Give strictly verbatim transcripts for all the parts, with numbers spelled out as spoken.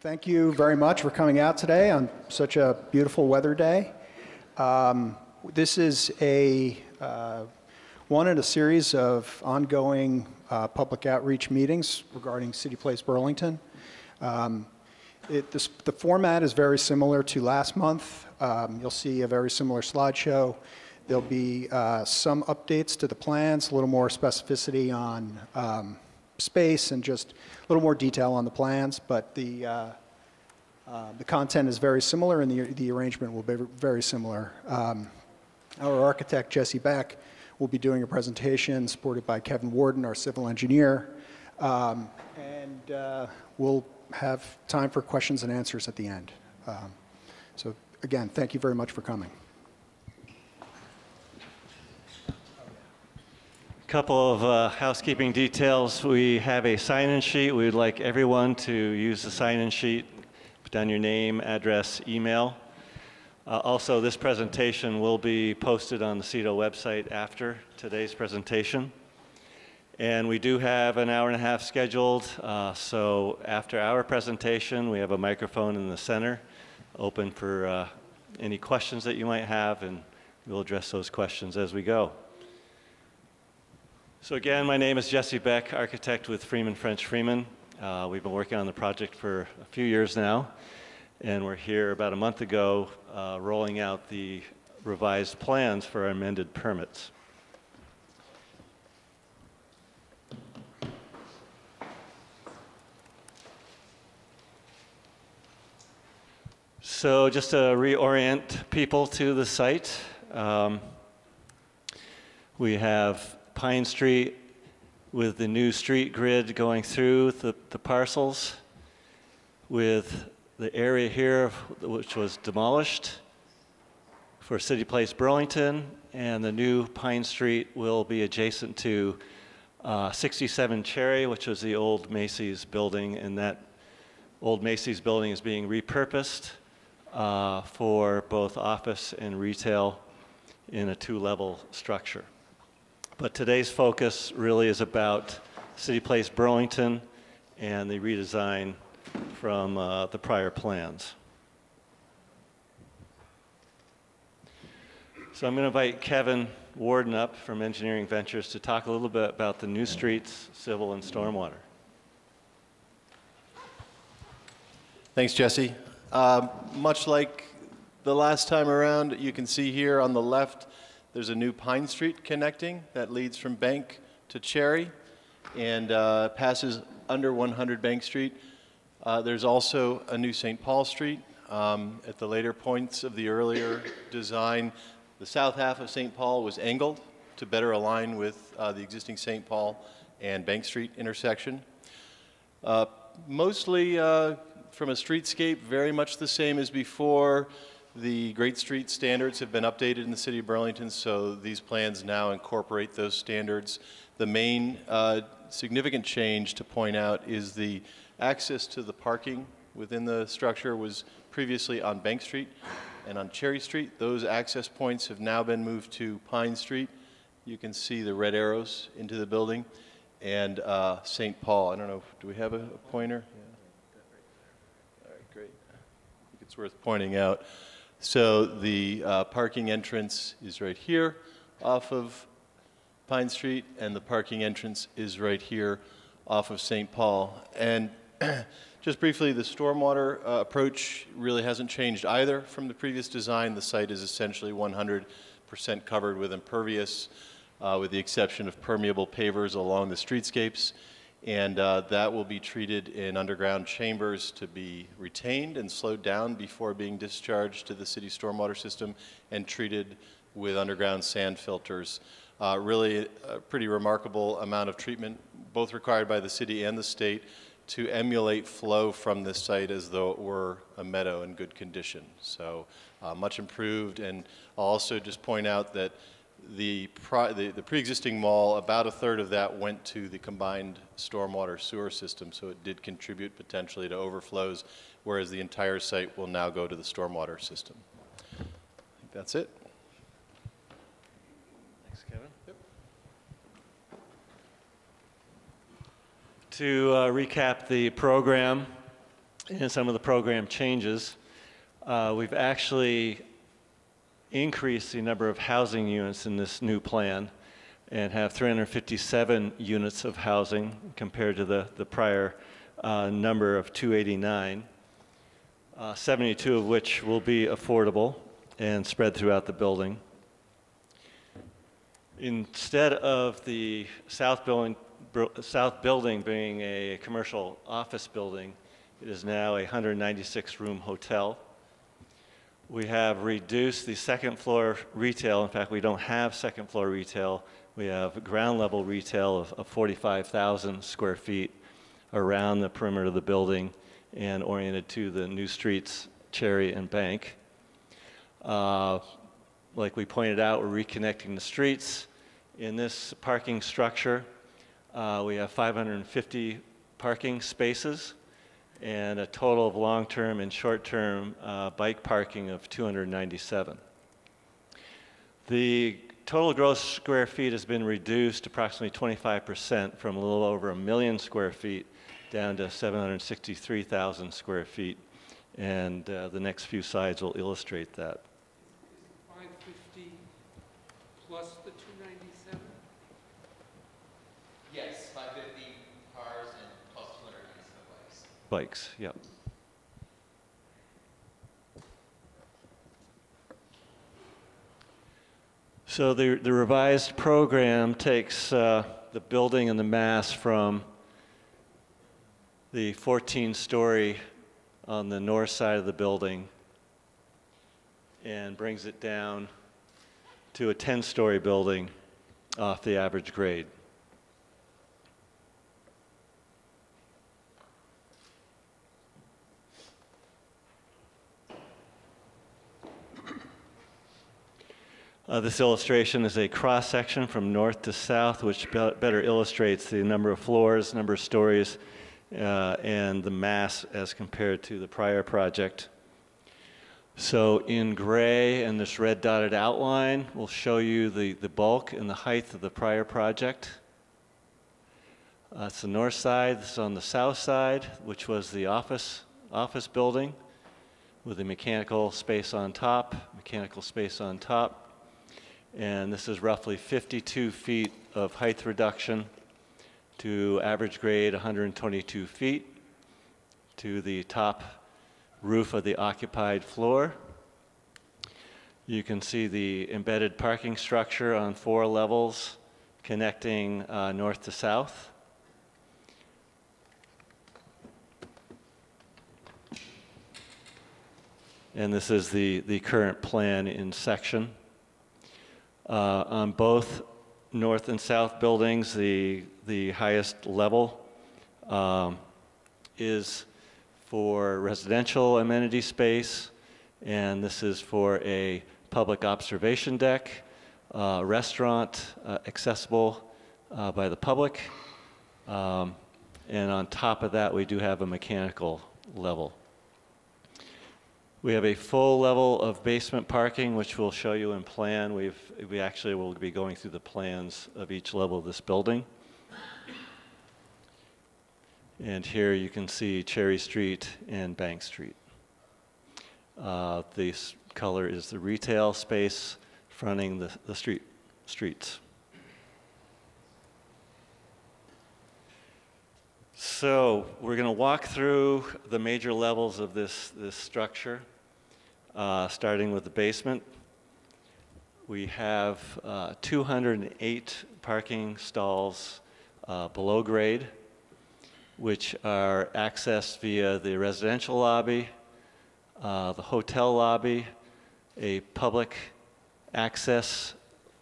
Thank you very much for coming out today on such a beautiful weather day. Um, this is a uh, one in a series of ongoing uh, public outreach meetings regarding CityPlace Burlington. Um, it, this, the format is very similar to last month. Um, you'll see a very similar slideshow. There'll be uh, some updates to the plans, a little more specificity on um, space, and just a little more detail on the plans. But the uh, uh, the content is very similar, and the the arrangement will be very similar. Um, our architect Jesse Beck will be doing a presentation, supported by Kevin Worden, our civil engineer, um, and uh, we'll have time for questions and answers at the end. Um, so again, thank you very much for coming. Couple of uh, housekeeping details. We have a sign-in sheet. We'd like everyone to use the sign-in sheet. Put down your name, address, email. Uh, also, this presentation will be posted on the CEDO website after today's presentation. And we do have an hour and a half scheduled. Uh, so after our presentation, we have a microphone in the center open for uh, any questions that you might have, and we'll address those questions as we go. So again, my name is Jesse Beck, architect with Freeman French Freeman. Uh, we've been working on the project for a few years now, and we're here about a month ago uh, rolling out the revised plans for our amended permits. So just to reorient people to the site, um, we have Pine Street with the new street grid going through the, the parcels, with the area here which was demolished for CityPlace Burlington, and the new Pine Street will be adjacent to uh, sixty-seven Cherry, which was the old Macy's building, and that old Macy's building is being repurposed uh, for both office and retail in a two-level structure. But today's focus really is about CityPlace Burlington and the redesign from uh, the prior plans. So I'm going to invite Kevin Worden up from Engineering Ventures to talk a little bit about the new streets, civil, and stormwater. Thanks, Jesse. Uh, much like the last time around, you can see here on the left there's a new Pine Street connecting that leads from Bank to Cherry and uh, passes under one hundred Bank Street. Uh, there's also a new Saint Paul Street. Um, at the later points of the earlier design, the south half of Saint Paul was angled to better align with uh, the existing Saint Paul and Bank Street intersection. Uh, mostly uh, from a streetscape, very much the same as before. The Great Street standards have been updated in the city of Burlington, so these plans now incorporate those standards. The main uh, significant change to point out is the access to the parking within the structure was previously on Bank Street and on Cherry Street. Those access points have now been moved to Pine Street. You can see the red arrows into the building, and uh, Saint Paul. I don't know, do we have a, a pointer? Yeah. All right, great. I think it's worth pointing out. So the uh, parking entrance is right here off of Pine Street, and the parking entrance is right here off of Saint Paul. And just briefly, the stormwater uh, approach really hasn't changed either from the previous design. The site is essentially one hundred percent covered with impervious, uh, with the exception of permeable pavers along the streetscapes. And uh, that will be treated in underground chambers to be retained and slowed down before being discharged to the city stormwater system and treated with underground sand filters. Uh, really a pretty remarkable amount of treatment, both required by the city and the state, to emulate flow from this site as though it were a meadow in good condition. So uh, much improved. And I'll also just point out that The, the, the pre-existing mall, about a third of that went to the combined stormwater sewer system, so it did contribute potentially to overflows, whereas the entire site will now go to the stormwater system. I think that's it. Thanks, Kevin. Yep. To uh, recap the program, and some of the program changes, uh, we've actually increased the number of housing units in this new plan and have three hundred fifty-seven units of housing compared to the, the prior uh, number of two eighty-nine, uh, seventy-two of which will be affordable and spread throughout the building. Instead of the south building, south building being a commercial office building, it is now a one hundred ninety-six room hotel. We have reduced the second floor retail. In fact, we don't have second floor retail. We have ground level retail of, of forty-five thousand square feet around the perimeter of the building and oriented to the new streets, Cherry and Bank. Uh, like we pointed out, we're reconnecting the streets. In this parking structure, uh, we have five hundred fifty parking spaces and a total of long-term and short-term uh, bike parking of two hundred ninety-seven. The total gross square feet has been reduced approximately twenty-five percent from a little over a million square feet down to seven hundred sixty-three thousand square feet, and uh, the next few slides will illustrate that. five hundred fifty plus the two ninety-seven? Yes, five hundred fifty cars and plus two hundred ninety-seven bikes. Bikes, yep. So the, the revised program takes uh, the building and the mass from the fourteen story on the north side of the building and brings it down to a ten story building off the average grade. Uh, this illustration is a cross-section from north to south, which be better illustrates the number of floors, number of stories, uh, and the mass as compared to the prior project. So in gray and this red dotted outline will show you the, the bulk and the height of the prior project. Uh, it's the north side. This is on the south side, which was the office, office building with a mechanical space on top, mechanical space on top. And this is roughly fifty-two feet of height reduction to average grade one hundred twenty-two feet to the top roof of the occupied floor. You can see the embedded parking structure on four levels connecting uh, north to south. And this is the, the current plan in section. Uh, on both north and south buildings, the, the highest level um, is for residential amenity space, and this is for a public observation deck, uh, restaurant uh, accessible uh, by the public, um, and on top of that we do have a mechanical level. We have a full level of basement parking, which we'll show you in plan. We've, we actually will be going through the plans of each level of this building. And here you can see Cherry Street and Bank Street. Uh, this color is the retail space fronting the, the street, streets. So we're going to walk through the major levels of this, this structure, uh, starting with the basement. We have uh, two hundred eight parking stalls uh, below grade, which are accessed via the residential lobby, uh, the hotel lobby, a public access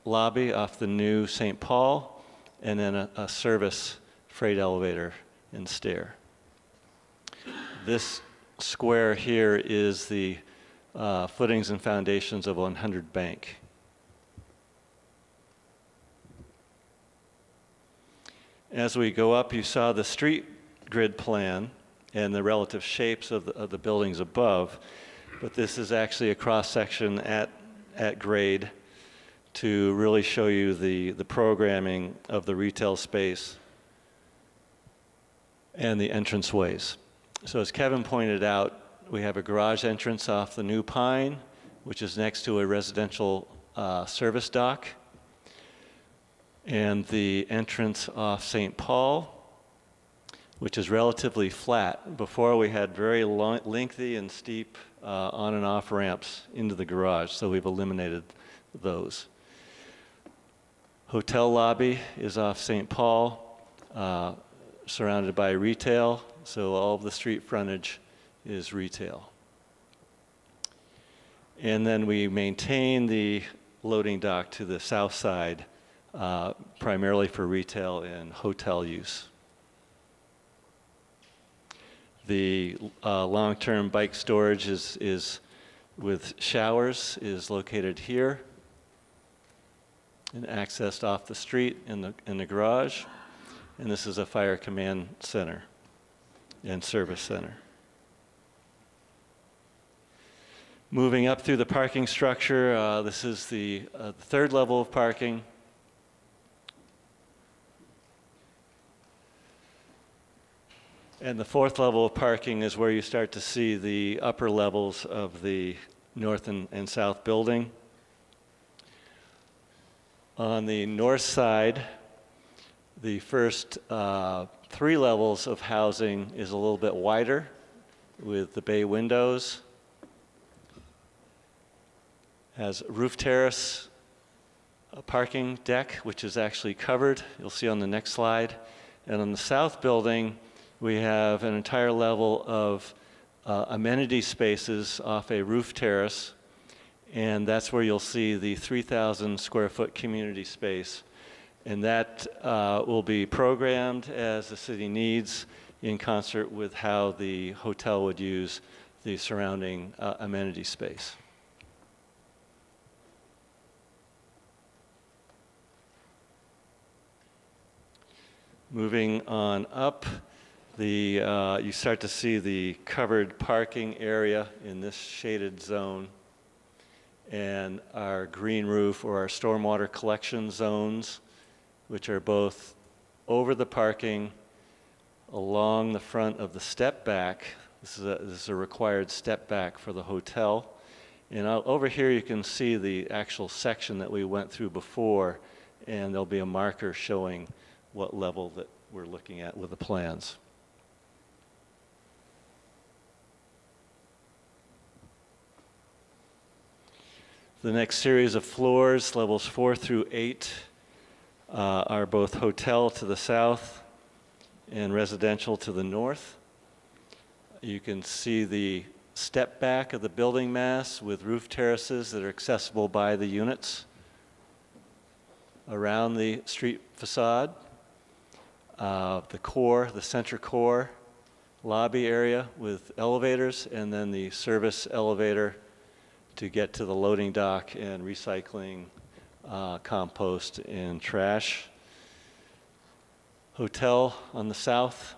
lobby off the new Saint Paul, and then a, a service freight elevator and stair. This square here is the uh, footings and foundations of one hundred Bank. As we go up, you saw the street grid plan and the relative shapes of the, of the buildings above, but this is actually a cross-section at, at grade to really show you the, the programming of the retail space and the entranceways. So as Kevin pointed out, we have a garage entrance off the New Pine, which is next to a residential uh, service dock, and the entrance off Saint Paul, which is relatively flat. Before, we had very long, lengthy and steep uh, on and off ramps into the garage, so we've eliminated those. Hotel lobby is off Saint Paul, uh, surrounded by retail, so all of the street frontage is retail. And then we maintain the loading dock to the south side, uh, primarily for retail and hotel use. The uh, long-term bike storage is, is with showers is located here and accessed off the street in the, in the garage. And this is a fire command center and service center. Moving up through the parking structure, uh, this is the, uh, the third level of parking. And the fourth level of parking is where you start to see the upper levels of the north and, and south building. On the north side, the first uh, three levels of housing is a little bit wider with the bay windows. Has roof terrace, a parking deck, which is actually covered. You'll see on the next slide. And on the south building, we have an entire level of uh, amenity spaces off a roof terrace. And that's where you'll see the three thousand square foot community space. And that uh, will be programmed as the city needs in concert with how the hotel would use the surrounding uh, amenity space. Moving on up, the, uh, you start to see the covered parking area in this shaded zone and our green roof or our stormwater collection zones, which are both over the parking, along the front of the step back. This is a, this is a required step back for the hotel. And I'll, over here you can see the actual section that we went through before, and there'll be a marker showing what level that we're looking at with the plans. The next series of floors, levels four through eight, uh, are both hotel to the south and residential to the north. You can see the step back of the building mass with roof terraces that are accessible by the units around the street facade. Uh, the core, the center core lobby area with elevators, and then the service elevator to get to the loading dock and recycling, uh, compost and trash. Hotel on the south.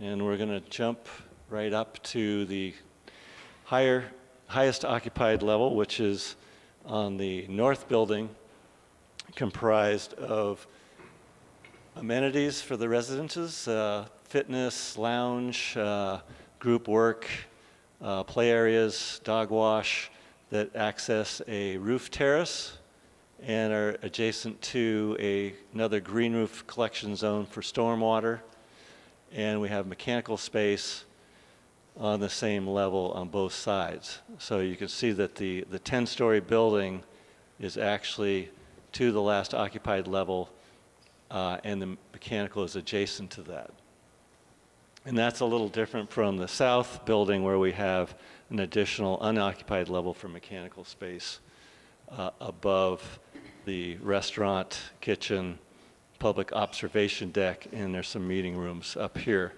And we're going to jump right up to the higher, highest occupied level, which is on the north building, comprised of amenities for the residences, uh, fitness, lounge, uh, group work, uh, play areas, dog wash, that access a roof terrace and are adjacent to a, another green roof collection zone for stormwater. And we have mechanical space on the same level on both sides. So you can see that the ten-story building is actually to the last occupied level, uh, and the mechanical is adjacent to that. And that's a little different from the south building, where we have an additional unoccupied level for mechanical space uh, above the restaurant, kitchen, public observation deck, and there's some meeting rooms up here.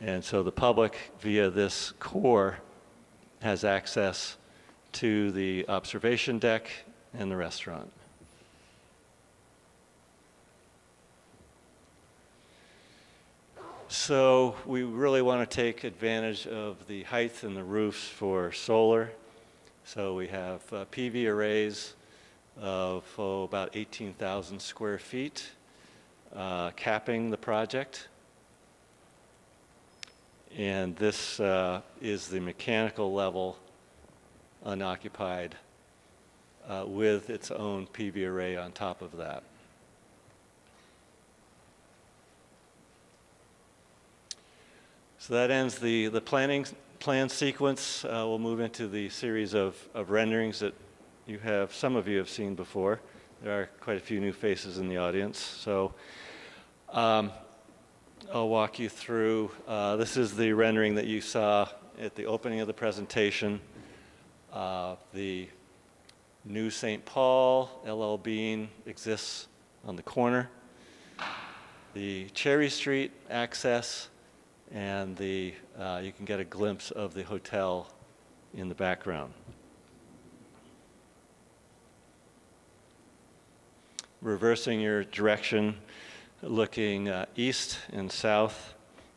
And so the public via this core has access to the observation deck and the restaurant. So we really want to take advantage of the height and the roofs for solar. So we have uh, P V arrays of oh, about eighteen thousand square feet uh, capping the project. And this uh, is the mechanical level unoccupied uh, with its own P V array on top of that. So that ends the, the planning plan sequence. Uh, we'll move into the series of, of renderings that you have, some of you have seen before. There are quite a few new faces in the audience. So um, I'll walk you through. Uh, this is the rendering that you saw at the opening of the presentation. Uh, the new Saint Paul, L L Bean exists on the corner. The Cherry Street access, and the, uh, you can get a glimpse of the hotel in the background. Reversing your direction, looking uh, east and south,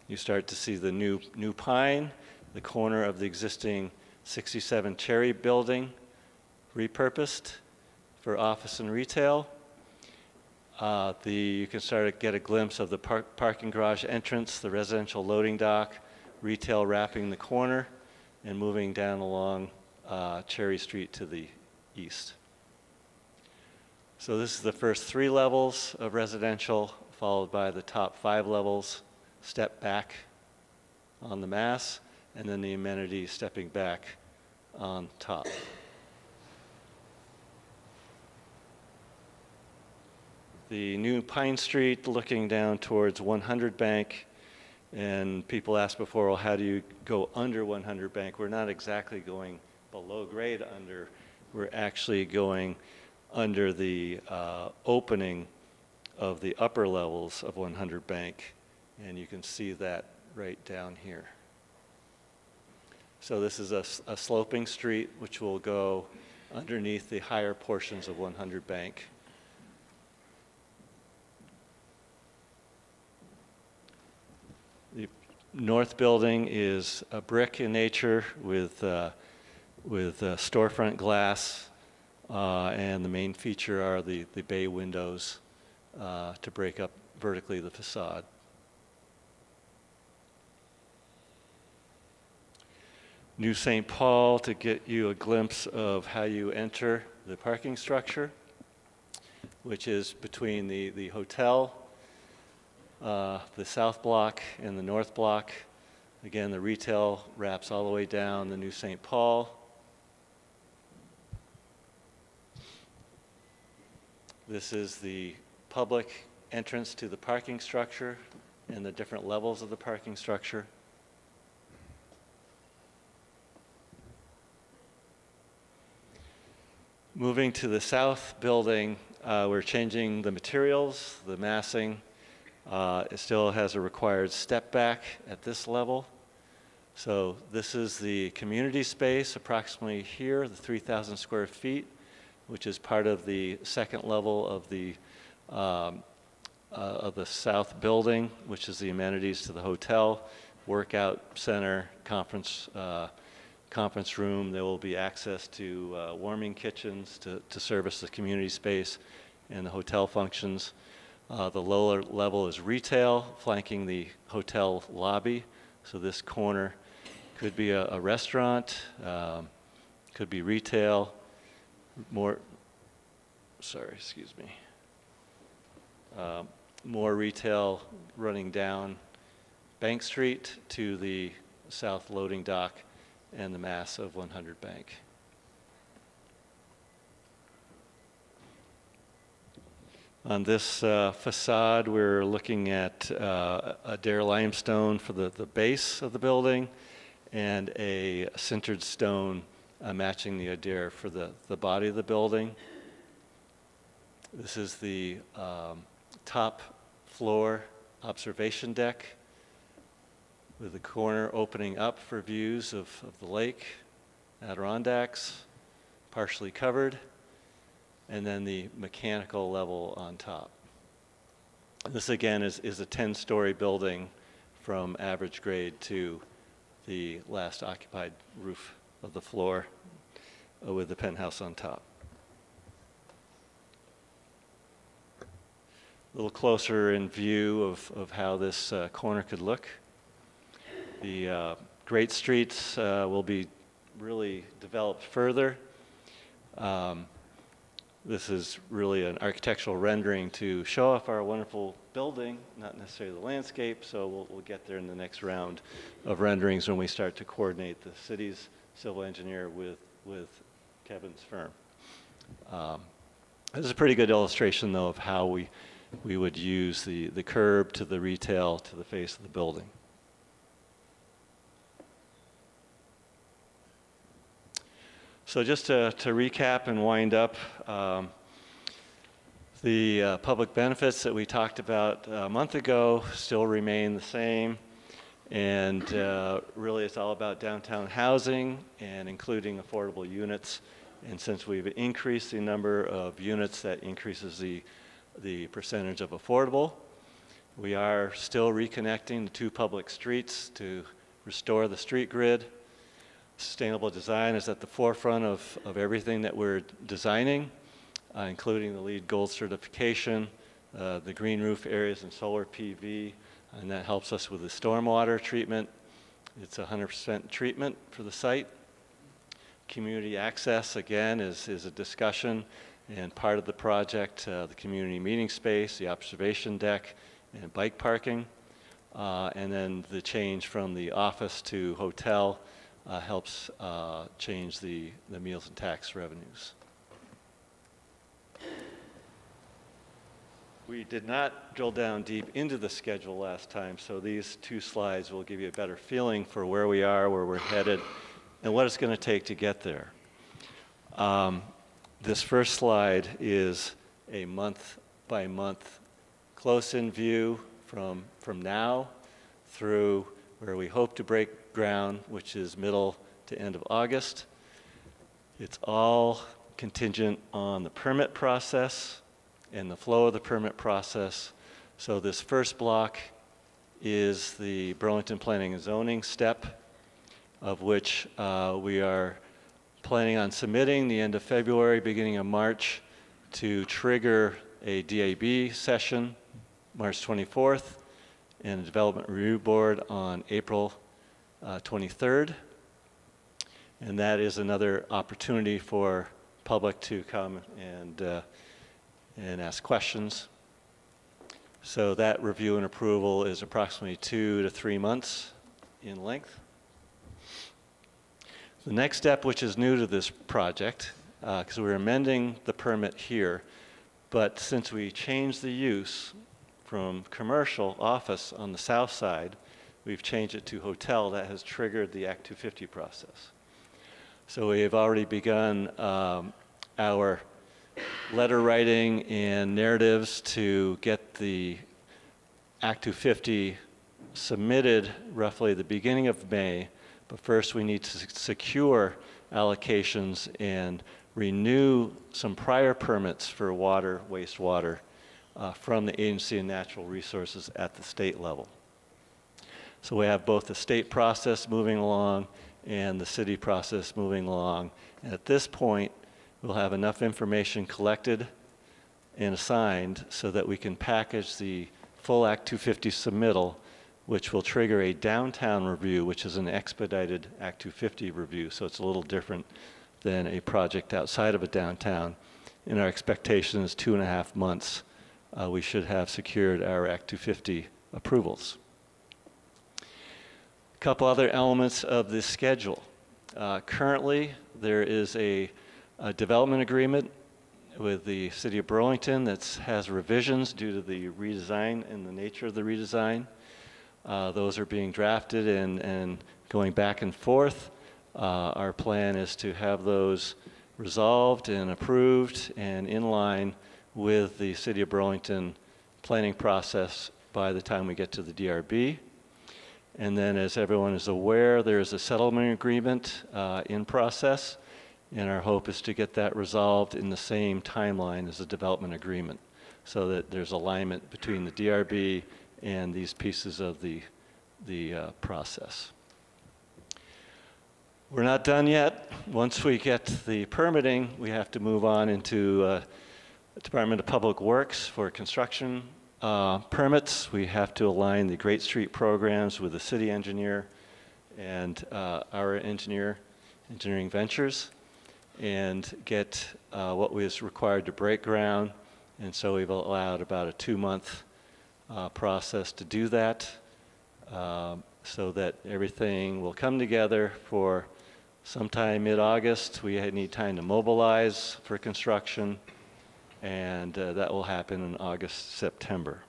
you start to see the new, new Pine, the corner of the existing sixty-seven Cherry building, repurposed for office and retail. Uh, the, you can start to get a glimpse of the park, parking garage entrance, the residential loading dock, retail wrapping the corner, and moving down along uh, Cherry Street to the east. So this is the first three levels of residential, followed by the top five levels, step back on the mass, and then the amenity stepping back on top. The new Pine Street looking down towards one hundred Bank, and people asked before, well, how do you go under one hundred Bank? We're not exactly going below grade under, we're actually going under the uh, opening of the upper levels of one hundred Bank, and you can see that right down here. So this is a, a sloping street which will go underneath the higher portions of one hundred Bank. The north building is a brick in nature with, uh, with uh, storefront glass, uh, and the main feature are the, the bay windows uh, to break up vertically the facade. New Saint Paul, to get you a glimpse of how you enter the parking structure, which is between the, the hotel, Uh, the south block and the north block. Again, the retail wraps all the way down the new Saint Paul. This is the public entrance to the parking structure and the different levels of the parking structure. Moving to the south building, uh, we're changing the materials, the massing. Uh, it still has a required step back at this level. So this is the community space approximately here, the three thousand square feet, which is part of the second level of the, um, uh, of the south building, which is the amenities to the hotel, workout center, conference, uh, conference room. There will be access to uh, warming kitchens to, to service the community space and the hotel functions. Uh, the lower level is retail, flanking the hotel lobby. So this corner could be a, a restaurant, um, could be retail, more, sorry, excuse me, uh, more retail running down Bank Street to the south loading dock and the mass of one hundred Bank. On this uh, facade, we're looking at uh, Adair limestone for the, the base of the building and a sintered stone uh, matching the Adair for the, the body of the building. This is the um, top floor observation deck with the corner opening up for views of, of the lake, Adirondacks, partially covered, and then the mechanical level on top. This again is, is a ten-story building from average grade to the last occupied roof of the floor uh, with the penthouse on top. a little closer in view of, of how this uh, corner could look. The uh, Great Streets uh, will be really developed further. Um, this is really an architectural rendering to show off our wonderful building, not necessarily the landscape, so we'll, we'll get there in the next round of renderings when we start to coordinate the city's civil engineer with, with Kevin's firm. Um, this is a pretty good illustration, though, of how we, we would use the, the curb to the retail to the face of the building. So just to, to recap and wind up, um, the uh, public benefits that we talked about a month ago still remain the same. And uh, really it's all about downtown housing and including affordable units. And since we've increased the number of units, that increases the, the percentage of affordable. We are still reconnecting the two public streets to restore the street grid. Sustainable design is at the forefront of, of everything that we're designing, uh, including the LEED Gold certification, uh, the green roof areas and solar P V, and that helps us with the stormwater treatment. It's one hundred percent treatment for the site. Community access, again, is, is a discussion and part of the project, uh, the community meeting space, the observation deck, and bike parking. Uh, and then the change from the office to hotel Uh, helps uh, change the, the meals and tax revenues. We did not drill down deep into the schedule last time, so these two slides will give you a better feeling for where we are, where we're headed, and what it's going to take to get there. Um, this first slide is a month-by-month close-in view from, from now through where we hope to break ground, which is middle to end of August. It's all contingent on the permit process and the flow of the permit process. So this first block is the Burlington Planning and Zoning step, of which uh, we are planning on submitting the end of February, beginning of March, to trigger a D A B session March twenty-fourth and a development review board on April twenty-third, and that is another opportunity for public to come and uh, and ask questions. So that review and approval is approximately two to three months in length. The next step, which is new to this project, because uh, we're amending the permit here, but since we changed the use from commercial office on the south side, we've changed it to hotel. That has triggered the Act two fifty process. So we have already begun um, our letter writing and narratives to get the Act two fifty submitted roughly the beginning of May, but first we need to secure allocations and renew some prior permits for water, wastewater uh, from the Agency of Natural Resources at the state level. So we have both the state process moving along and the city process moving along. And at this point, we'll have enough information collected and assigned so that we can package the full Act two fifty submittal, which will trigger a downtown review, which is an expedited Act two fifty review. So it's a little different than a project outside of a downtown. And our expectation is two and a half months. Uh, we should have secured our Act two fifty approvals. Couple other elements of this schedule. Uh, currently, there is a, a development agreement with the City of Burlington that has revisions due to the redesign and the nature of the redesign. Uh, those are being drafted and, and going back and forth. Uh, our plan is to have those resolved and approved and in line with the City of Burlington planning process by the time we get to the D R B. And then, as everyone is aware, there is a settlement agreement uh, in process, and our hope is to get that resolved in the same timeline as the development agreement, so that there's alignment between the D R B and these pieces of the, the uh, process. We're not done yet. Once we get the permitting, we have to move on into uh, Department of Public Works for construction Uh, permits, we have to align the Great Street programs with the city engineer and uh, our engineer, Engineering Ventures, and get uh, what was required to break ground. And so we've allowed about a two-month uh, process to do that, uh, so that everything will come together for sometime mid-August. We need time to mobilize for construction, and uh, that will happen in August, September.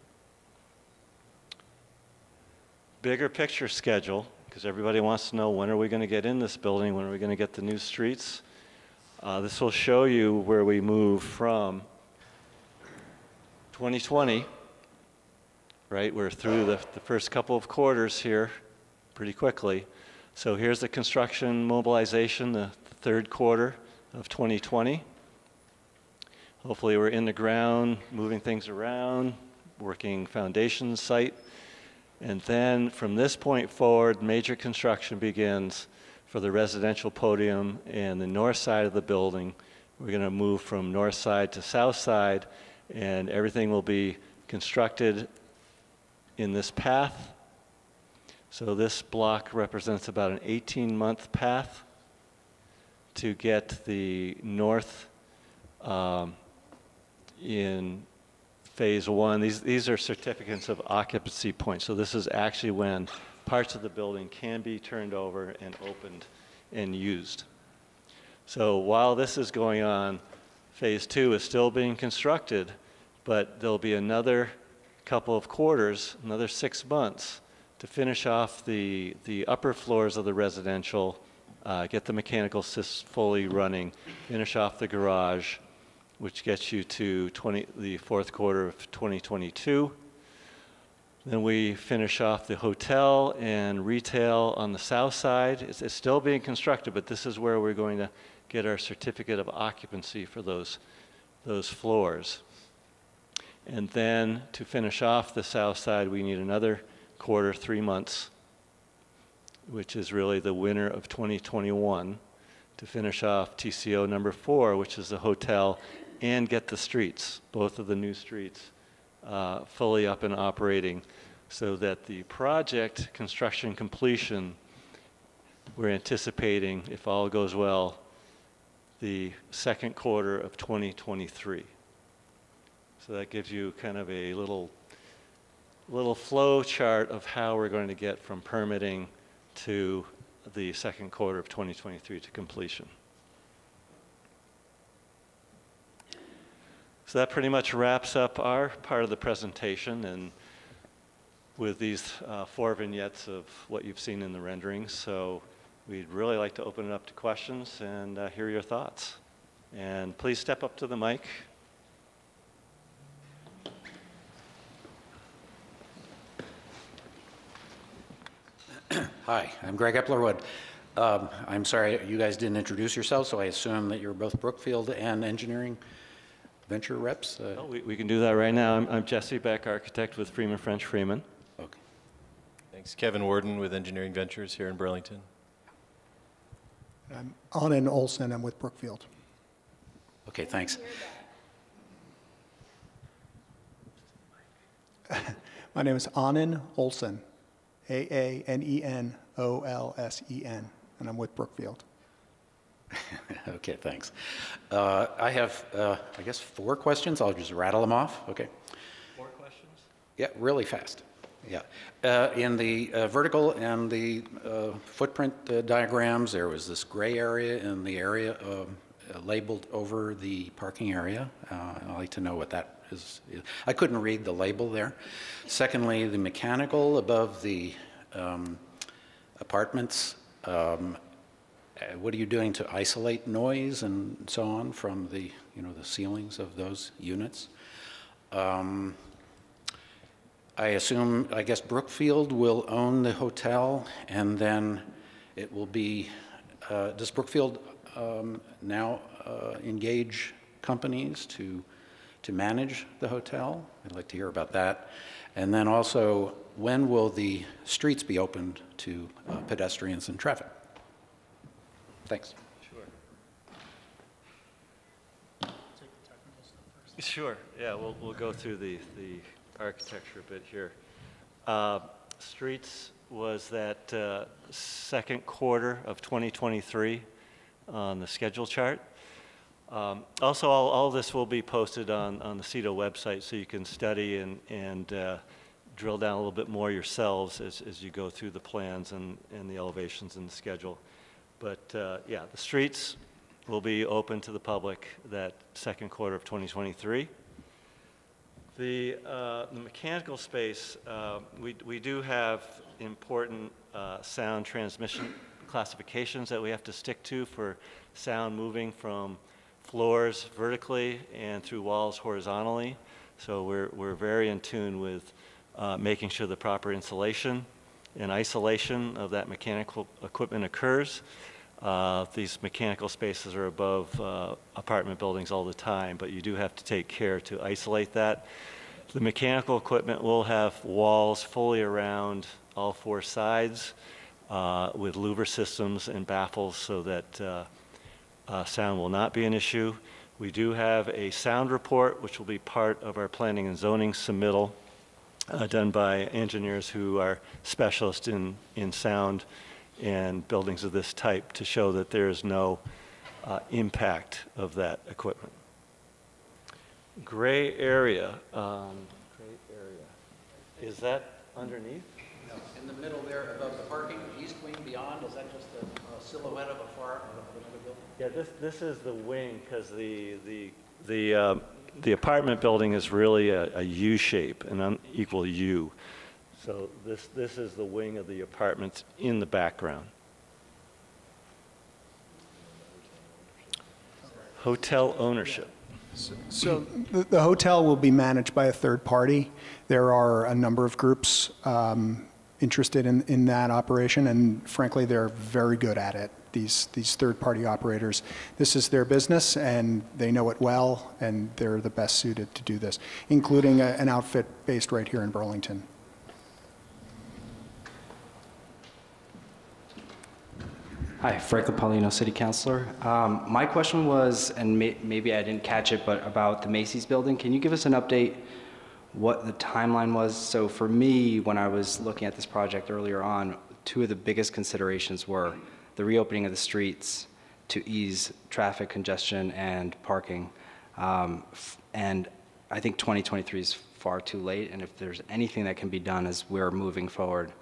Bigger picture schedule, because everybody wants to know, when are we going to get in this building? When are we going to get the new streets? Uh, this will show you where we move from twenty twenty, right? We're through the, the first couple of quarters here pretty quickly. So here's the construction mobilization, the third quarter of twenty twenty. Hopefully we're in the ground, moving things around, working foundation site. And then from this point forward, major construction begins for the residential podium and the north side of the building. We're gonna move from north side to south side, and everything will be constructed in this path. So this block represents about an eighteen month path to get the north um, in phase one. These, these are certificates of occupancy points. So this is actually when parts of the building can be turned over and opened and used. So while this is going on, phase two is still being constructed, but there'll be another couple of quarters, another six months to finish off the, the upper floors of the residential, uh, get the mechanical system fully running, finish off the garage, which gets you to twenty, the fourth quarter of twenty twenty-two. Then we finish off the hotel and retail on the south side. It's, it's still being constructed, but this is where we're going to get our certificate of occupancy for those, those floors. And then to finish off the south side, we need another quarter, three months, which is really the winter of twenty twenty-one, to finish off T C O number four, which is the hotel, and get the streets, both of the new streets, uh, fully up and operating, so that the project construction completion, we're anticipating, if all goes well, the second quarter of twenty twenty-three. So that gives you kind of a little little flow chart of how we're going to get from permitting to the second quarter of twenty twenty-three to completion. So that pretty much wraps up our part of the presentation, and with these uh, four vignettes of what you've seen in the renderings. So we'd really like to open it up to questions and uh, hear your thoughts. And please step up to the mic. Hi, I'm Greg Eplerwood. Um, I'm sorry you guys didn't introduce yourselves, so I assume that you're both Brookfield and Engineering Venture reps? Uh, oh, we, we can do that right now. I'm, I'm Jesse Beck, architect with Freeman French Freeman. Okay. Thanks. Kevin Worden with Engineering Ventures here in Burlington. I'm Anand Olson. I'm with Brookfield. Okay, thanks. My name is Anand Olson. A A N E N O L S E N, and I'm with Brookfield. Okay, thanks. Uh, I have, uh, I guess, four questions. I'll just rattle them off. Okay. Four questions? Yeah, really fast. Yeah. Uh, in the uh, vertical and the uh, footprint uh, diagrams, there was this gray area and the area uh, labeled over the parking area. Uh, I'd like to know what that is. I couldn't read the label there. Secondly, the mechanical above the um, apartments. Um, what are you doing to isolate noise and so on from the, you know, the ceilings of those units? Um, I assume, I guess Brookfield will own the hotel, and then it will be, uh, does Brookfield um, now uh, engage companies to to manage the hotel? I'd like to hear about that. And then also, when will the streets be opened to uh, pedestrians and traffic? Thanks. Sure. Take the technical stuff first. Sure, yeah, we'll, we'll go through the, the architecture bit here. Uh, streets was that uh, second quarter of twenty twenty-three on the schedule chart. Um, also, all, all this will be posted on, on the CEDO website, so you can study and, and uh, drill down a little bit more yourselves as, as you go through the plans and, and the elevations and the schedule. But uh, yeah, the streets will be open to the public that second quarter of twenty twenty-three. The, uh, the mechanical space, uh, we, we do have important uh, sound transmission classifications that we have to stick to for sound moving from floors vertically and through walls horizontally. So we're, we're very in tune with uh, making sure the proper insulation and isolation of that mechanical equipment occurs. Uh, these mechanical spaces are above uh, apartment buildings all the time, but you do have to take care to isolate that. The mechanical equipment will have walls fully around all four sides uh, with louver systems and baffles so that uh, Uh, sound will not be an issue. We do have a sound report, which will be part of our planning and zoning submittal, uh, done by engineers who are specialists in, in sound and buildings of this type, to show that there is no uh, impact of that equipment. Gray area. Um, gray area. Is that underneath? No. In the middle there, above the parking, east wing beyond, is that just a, a silhouette of a farm? Yeah, this, this is the wing, because the, the, the, uh, the apartment building is really a, a U shape, an unequal U. So this, this is the wing of the apartments in the background. Hotel ownership. So, so the, the hotel will be managed by a third party. There are a number of groups um, interested in, in that operation, and frankly, they're very good at it. These, these third-party operators. This is their business, and they know it well, and they're the best suited to do this, including a, an outfit based right here in Burlington. Hi, Frank Napolino, City Councilor. Um, my question was, and may, maybe I didn't catch it, but about the Macy's building. Can you give us an update what the timeline was? So for me, when I was looking at this project earlier on, two of the biggest considerations were the reopening of the streets to ease traffic congestion and parking. Um, and I think twenty twenty-three is far too late, and if there's anything that can be done as we're moving forward,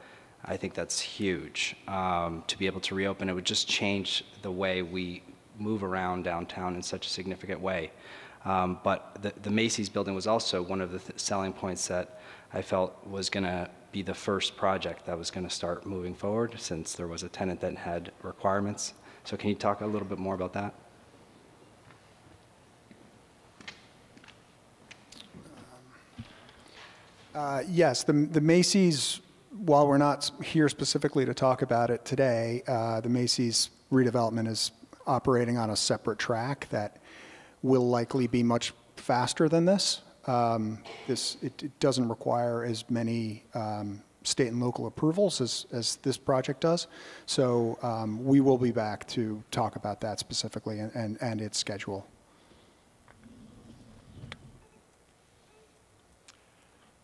I think that's huge. Um, to be able to reopen, it would just change the way we move around downtown in such a significant way. Um, but the, the Macy's building was also one of the th- selling points that I felt was gonna be the first project that was going to start moving forward, since there was a tenant that had requirements. So can you talk a little bit more about that? Uh, yes, the, the Macy's, while we're not here specifically to talk about it today, uh, the Macy's redevelopment is operating on a separate track that will likely be much faster than this. Um, this, it, it doesn't require as many um, state and local approvals as, as this project does. So um, we will be back to talk about that specifically and, and, and its schedule.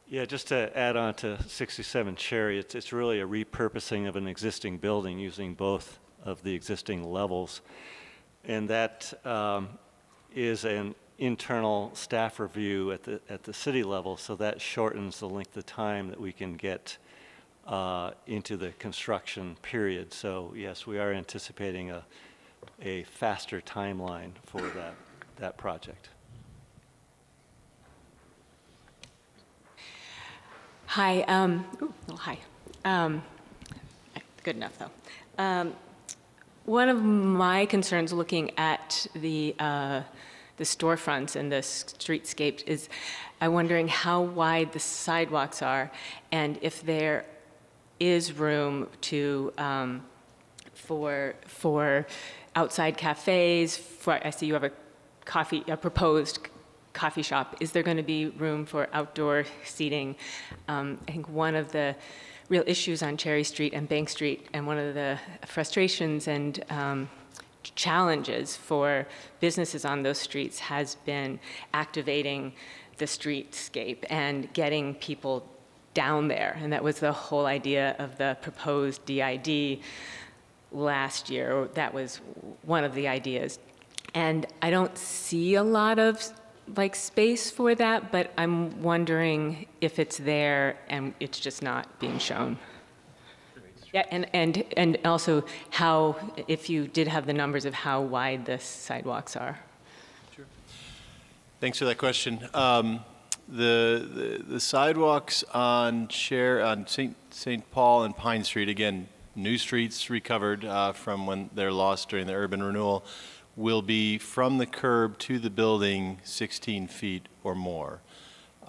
Yeah, just to add on to sixty-seven Cherry, it's, it's really a repurposing of an existing building using both of the existing levels. And that um, is an internal staff review at the at the city level, so that shortens the length of time that we can get uh, into the construction period. So yes, we are anticipating a a faster timeline for that that project. Hi, um, ooh, well, hi. Um, good enough though. Um, one of my concerns looking at the uh, the storefronts and the streetscape is, I'm wondering how wide the sidewalks are, and if there is room to um, for for outside cafes. For, I see you have a coffee, a proposed coffee shop. Is there going to be room for outdoor seating? Um, I think one of the real issues on Cherry Street and Bank Street, and one of the frustrations and um, challenges for businesses on those streets has been activating the streetscape and getting people down there. And that was the whole idea of the proposed D I D last year. That was one of the ideas. And I don't see a lot of like space for that, but I'm wondering if it's there and it's just not being shown. Yeah, and, and, and also how, if you did have the numbers of how wide the sidewalks are. Sure. Thanks for that question. Um, the, the, the sidewalks on Cher, on Saint Paul and Pine Street, again, new streets recovered uh, from when they're lost during the urban renewal, will be from the curb to the building sixteen feet or more.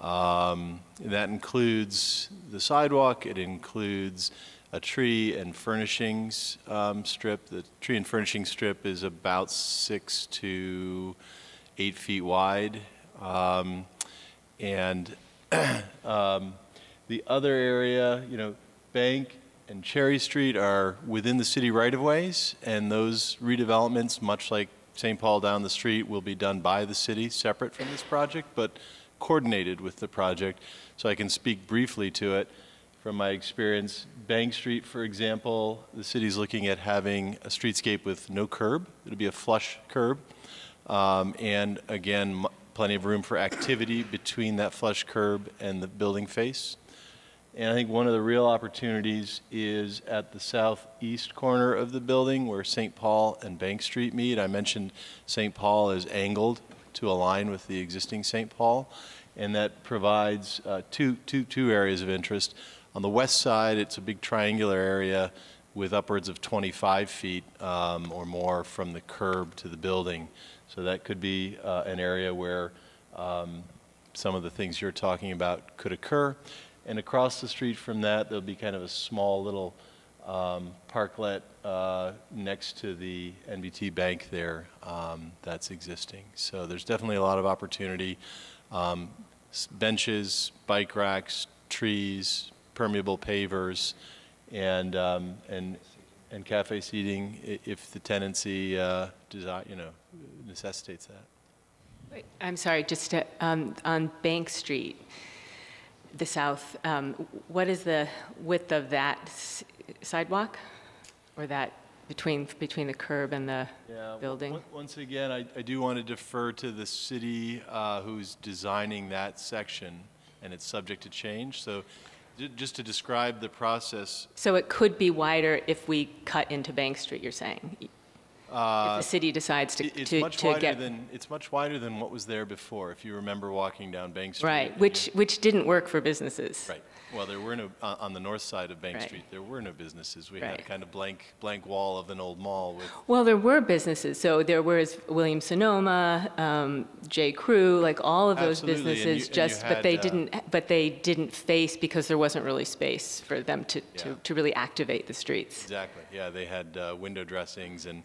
Um, that includes the sidewalk, it includes a tree and furnishings um, strip. The tree and furnishing strip is about six to eight feet wide. Um, and um, the other area, you know, Bank and Cherry Street are within the city right-of-ways, and those redevelopments, much like Saint Paul down the street, will be done by the city separate from this project, but coordinated with the project. So I can speak briefly to it. From my experience, Bank Street, for example, the city's looking at having a streetscape with no curb. It'll be a flush curb. Um, and again, plenty of room for activity between that flush curb and the building face. And I think one of the real opportunities is at the southeast corner of the building where Saint Paul and Bank Street meet. I mentioned Saint Paul is angled to align with the existing Saint Paul. And that provides uh, two, two, two areas of interest. On the west side, it's a big triangular area with upwards of twenty-five feet um, or more from the curb to the building. So that could be uh, an area where um, some of the things you're talking about could occur. And across the street from that, there'll be kind of a small little um, parklet uh, next to the N B T bank there um, that's existing. So there's definitely a lot of opportunity. Um, benches, bike racks, trees, permeable pavers, and um, and and cafe seating if the tenancy uh, desire, you know, necessitates that. Wait, I'm sorry, just to, um, on Bank Street, the south. Um, what is the width of that s sidewalk, or that between between the curb and the yeah, building? Once again, I, I do want to defer to the city uh, who's designing that section, and it's subject to change. So. Just to describe the process. So it could be wider if we cut into Bank Street, you're saying? Uh, if the city decides to, it's to, much to wider get... Than, it's much wider than what was there before, if you remember walking down Bank Street. Right, which, which didn't work for businesses. Right. Well, there were no, uh, on the north side of Bank right. Street, there were no businesses. We right. had a kind of blank, blank wall of an old mall. With well, there were businesses. So there was Williams-Sonoma, um, J. Crew, like all of those Absolutely. businesses, you, just, had, but they uh, didn't, but they didn't face because there wasn't really space for them to, yeah. to, to really activate the streets. Exactly. Yeah, they had uh, window dressings, and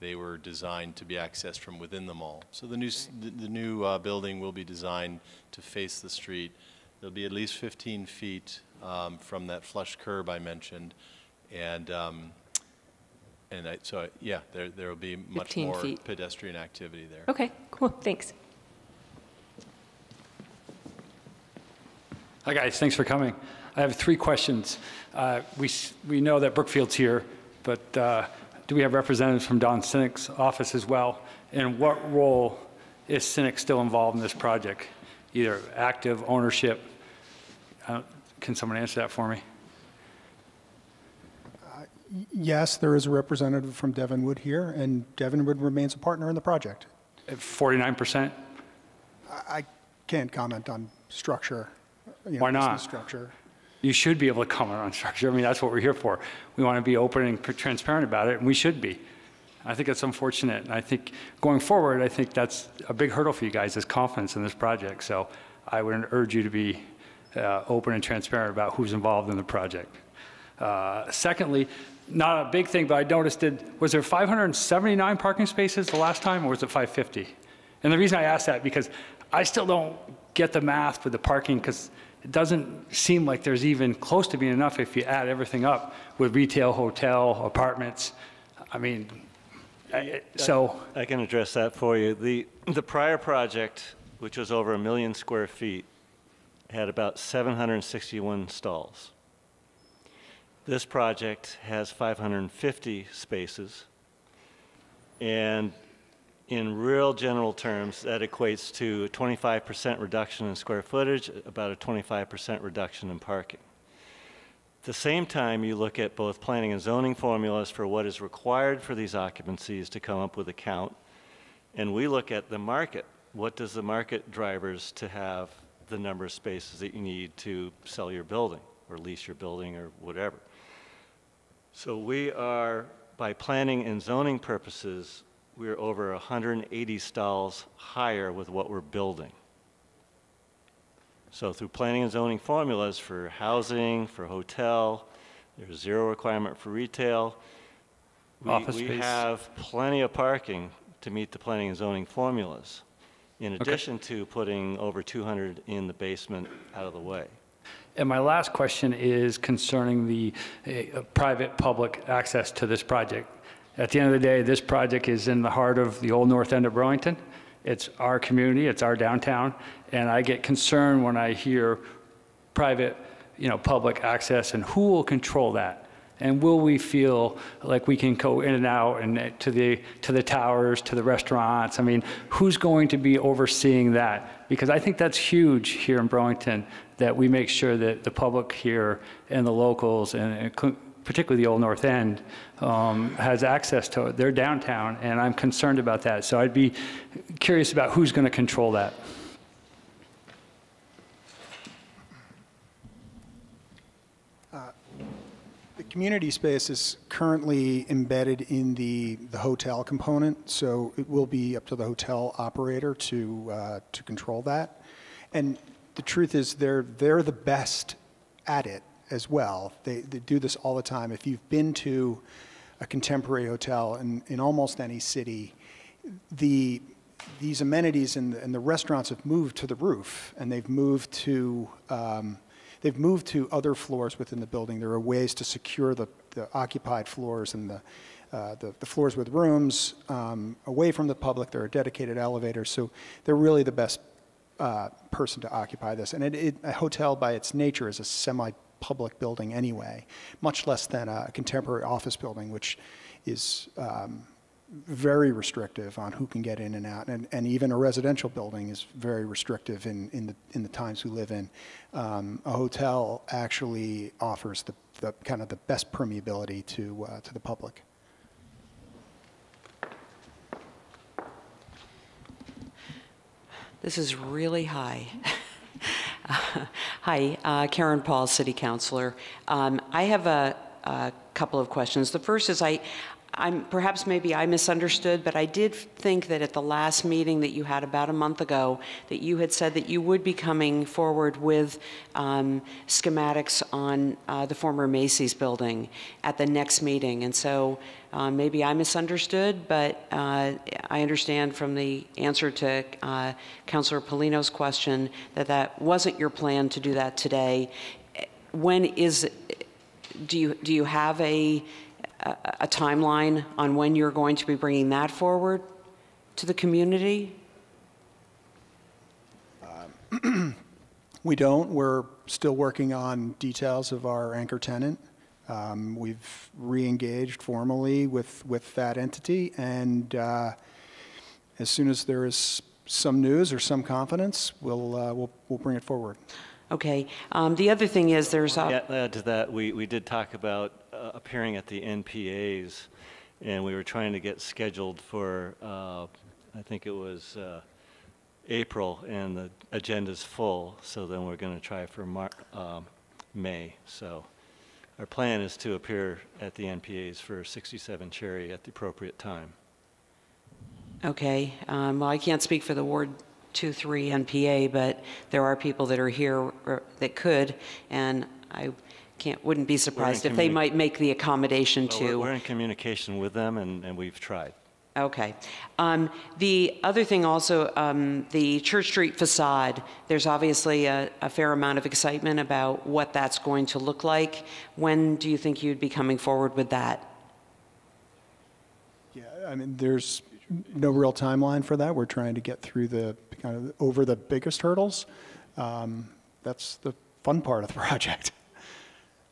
they were designed to be accessed from within the mall. So the new, the, the new uh, building will be designed to face the street. There'll be at least fifteen feet um, from that flush curb I mentioned, and um, and I, so I, yeah, there there will be much more feet. pedestrian activity there. Okay, cool. Thanks. Hi guys, thanks for coming. I have three questions. Uh, we we know that Brookfield's here, but uh, do we have representatives from Don Sinek's office as well? And what role is Sinek still involved in this project? Either active ownership. Uh, can someone answer that for me? Uh, yes, there is a representative from Devonwood here, and Devonwood remains a partner in the project. At forty-nine percent? I can't comment on structure. You know, why not? Structure. You should be able to comment on structure. I mean, that's what we're here for. We want to be open and transparent about it, and we should be. I think that's unfortunate, and I think going forward, I think that's a big hurdle for you guys, is confidence in this project. So I would urge you to be uh, open and transparent about who's involved in the project. Uh, secondly, not a big thing, but I noticed, did, was there five hundred seventy-nine parking spaces the last time, or was it five fifty? And the reason I asked that, because I still don't get the math for the parking, because it doesn't seem like there's even close to being enough if you add everything up with retail, hotel, apartments. I mean, I, so I, I can address that for you. The the prior project which was over a million square feet, had about seven hundred sixty-one stalls. This project has five hundred fifty spaces, and in real general terms, that equates to a twenty-five percent reduction in square footage, about a twenty-five percent reduction in parking. At the same time, you look at both planning and zoning formulas for what is required for these occupancies to come up with a count, and we look at the market. What does the market drivers to have the number of spaces that you need to sell your building or lease your building or whatever? So we are, by planning and zoning purposes, we're over one hundred eighty stalls higher with what we're building. So through planning and zoning formulas for housing, for hotel, there's zero requirement for retail. We, Office we space. have plenty of parking to meet the planning and zoning formulas, in addition okay. to putting over two hundred in the basement out of the way. And my last question is concerning the uh, private-public access to this project. At the end of the day, this project is in the heart of the old north end of Burlington. It's our community, it's our downtown, and I get concerned when I hear private, you know, public access, and who will control that? And will we feel like we can go in and out and to the, to the towers, to the restaurants? I mean, who's going to be overseeing that? Because I think that's huge here in Burlington, that we make sure that the public here and the locals, and, and particularly the old north end, um, has access to it, their downtown, and I'm concerned about that. So I'd be curious about who's going to control that. Uh, the community space is currently embedded in the, the hotel component, so it will be up to the hotel operator to, uh, to control that. And the truth is they're, they're the best at it as well. They, they do this all the time. If you've been to a contemporary hotel in, in almost any city, the, these amenities and the, and the restaurants have moved to the roof, and they've moved to, um, they've moved to other floors within the building. There are ways to secure the, the occupied floors and the, uh, the, the floors with rooms um, away from the public. There are dedicated elevators, so they're really the best uh, person to occupy this. And it, it, a hotel by its nature is a semi public building anyway, much less than a contemporary office building, which is um, very restrictive on who can get in and out. And, and even a residential building is very restrictive in, in, the, in the times we live in. Um, a hotel actually offers the, the kind of the best permeability to, uh, to the public. This is really high. Uh, hi, uh, Karen Paul, City Councilor. Um, I have a, a couple of questions. The first is I, I'm perhaps maybe I misunderstood, but I did think that at the last meeting that you had about a month ago, that you had said that you would be coming forward with um, schematics on uh, the former Macy's building at the next meeting. And so uh, maybe I misunderstood, but uh, I understand from the answer to uh, Councilor Polino's question that that wasn't your plan to do that today. When is, do you, do you have a, a, a timeline on when you're going to be bringing that forward to the community? Um, we don't. We're still working on details of our anchor tenant. Um, we've re-engaged formally with, with that entity, and uh, as soon as there is some news or some confidence, we'll, uh, we'll, we'll bring it forward. Okay. Um, the other thing is there's... Uh, yeah, uh, to that, we, we did talk about uh, appearing at the N P As, and we were trying to get scheduled for, uh, I think it was uh, April, and the agenda's full, so then we're going to try for Mar um, May. So our plan is to appear at the N P As for sixty-seven Cherry at the appropriate time. Okay. Um, well, I can't speak for the Ward two three N P A, but there are people that are here or, that could, and I can't wouldn't be surprised if they might make the accommodation well, too. We're, we're in communication with them, and, and we've tried. Okay. Um, the other thing also, um, the Church Street facade, there's obviously a, a fair amount of excitement about what that's going to look like. When do you think you'd be coming forward with that? Yeah, I mean, there's no real timeline for that. We're trying to get through the kind of over the biggest hurdles. Um, that's the fun part of the project.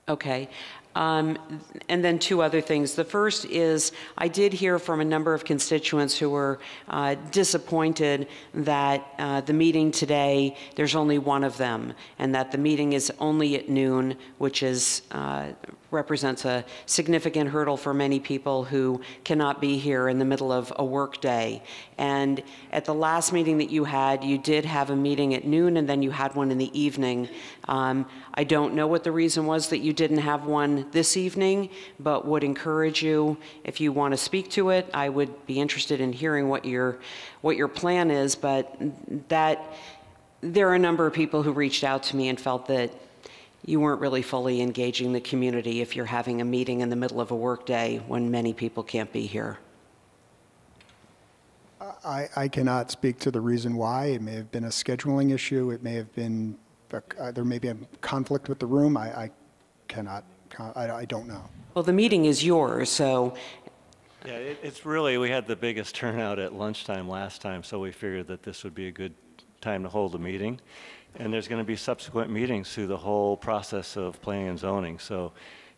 Okay. Um, and then two other things. The first is I did hear from a number of constituents who were uh, disappointed that uh, the meeting today, there's only one of them, and that the meeting is only at noon, which is uh, represents a significant hurdle for many people who cannot be here in the middle of a work day. And at the last meeting that you had, you did have a meeting at noon, and then you had one in the evening. Um, I don't know what the reason was that you didn't have one this evening, but would encourage you, if you want to speak to it, I would be interested in hearing what your, what your plan is. But that, there are a number of people who reached out to me and felt that you weren't really fully engaging the community if you're having a meeting in the middle of a work day when many people can't be here. I, I cannot speak to the reason why. It may have been a scheduling issue. It may have been, uh, there may be a conflict with the room. I, I cannot, I, I don't know. Well, the meeting is yours, so. Yeah, it, it's really, we had the biggest turnout at lunchtime last time, so we figured that this would be a good time to hold a meeting. And there's going to be subsequent meetings through the whole process of planning and zoning. So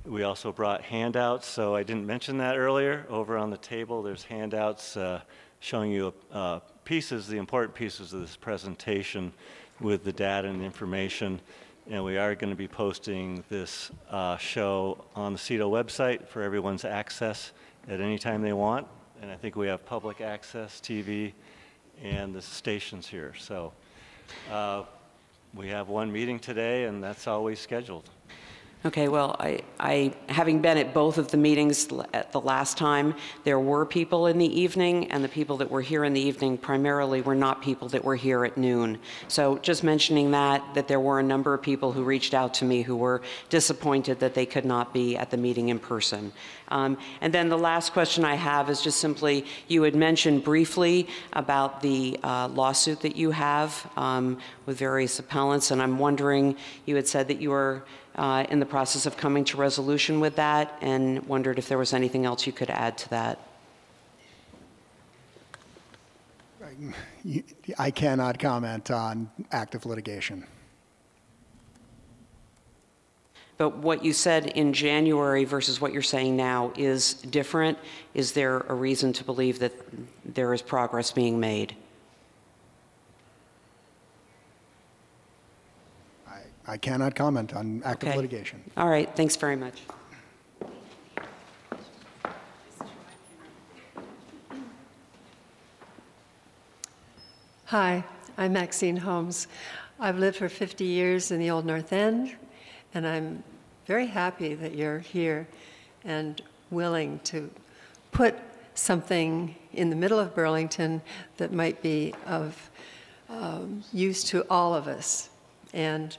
we also brought handouts. So I didn't mention that earlier. Over on the table, there's handouts uh, showing you uh, pieces, the important pieces of this presentation with the data and the information. And we are going to be posting this uh, show on the CEDO website for everyone's access at any time they want. And I think we have public access, T V, and the stations here. So. Uh, We have one meeting today, and that's always scheduled. Okay, well, I, I, having been at both of the meetings at the last time, there were people in the evening, and the people that were here in the evening primarily were not people that were here at noon. So just mentioning that, that there were a number of people who reached out to me who were disappointed that they could not be at the meeting in person. Um, and then the last question I have is just simply, you had mentioned briefly about the uh, lawsuit that you have um, with various appellants, and I'm wondering, you had said that you were Uh, in the process of coming to resolution with that, and wondered if there was anything else you could add to that. I cannot comment on active litigation. But what you said in January versus what you're saying now is different. Is there a reason to believe that there is progress being made? I cannot comment on active okay. litigation. All right, thanks very much. Hi, I'm Maxine Holmes. I've lived for fifty years in the Old North End, and I'm very happy that you're here and willing to put something in the middle of Burlington that might be of um, use to all of us. And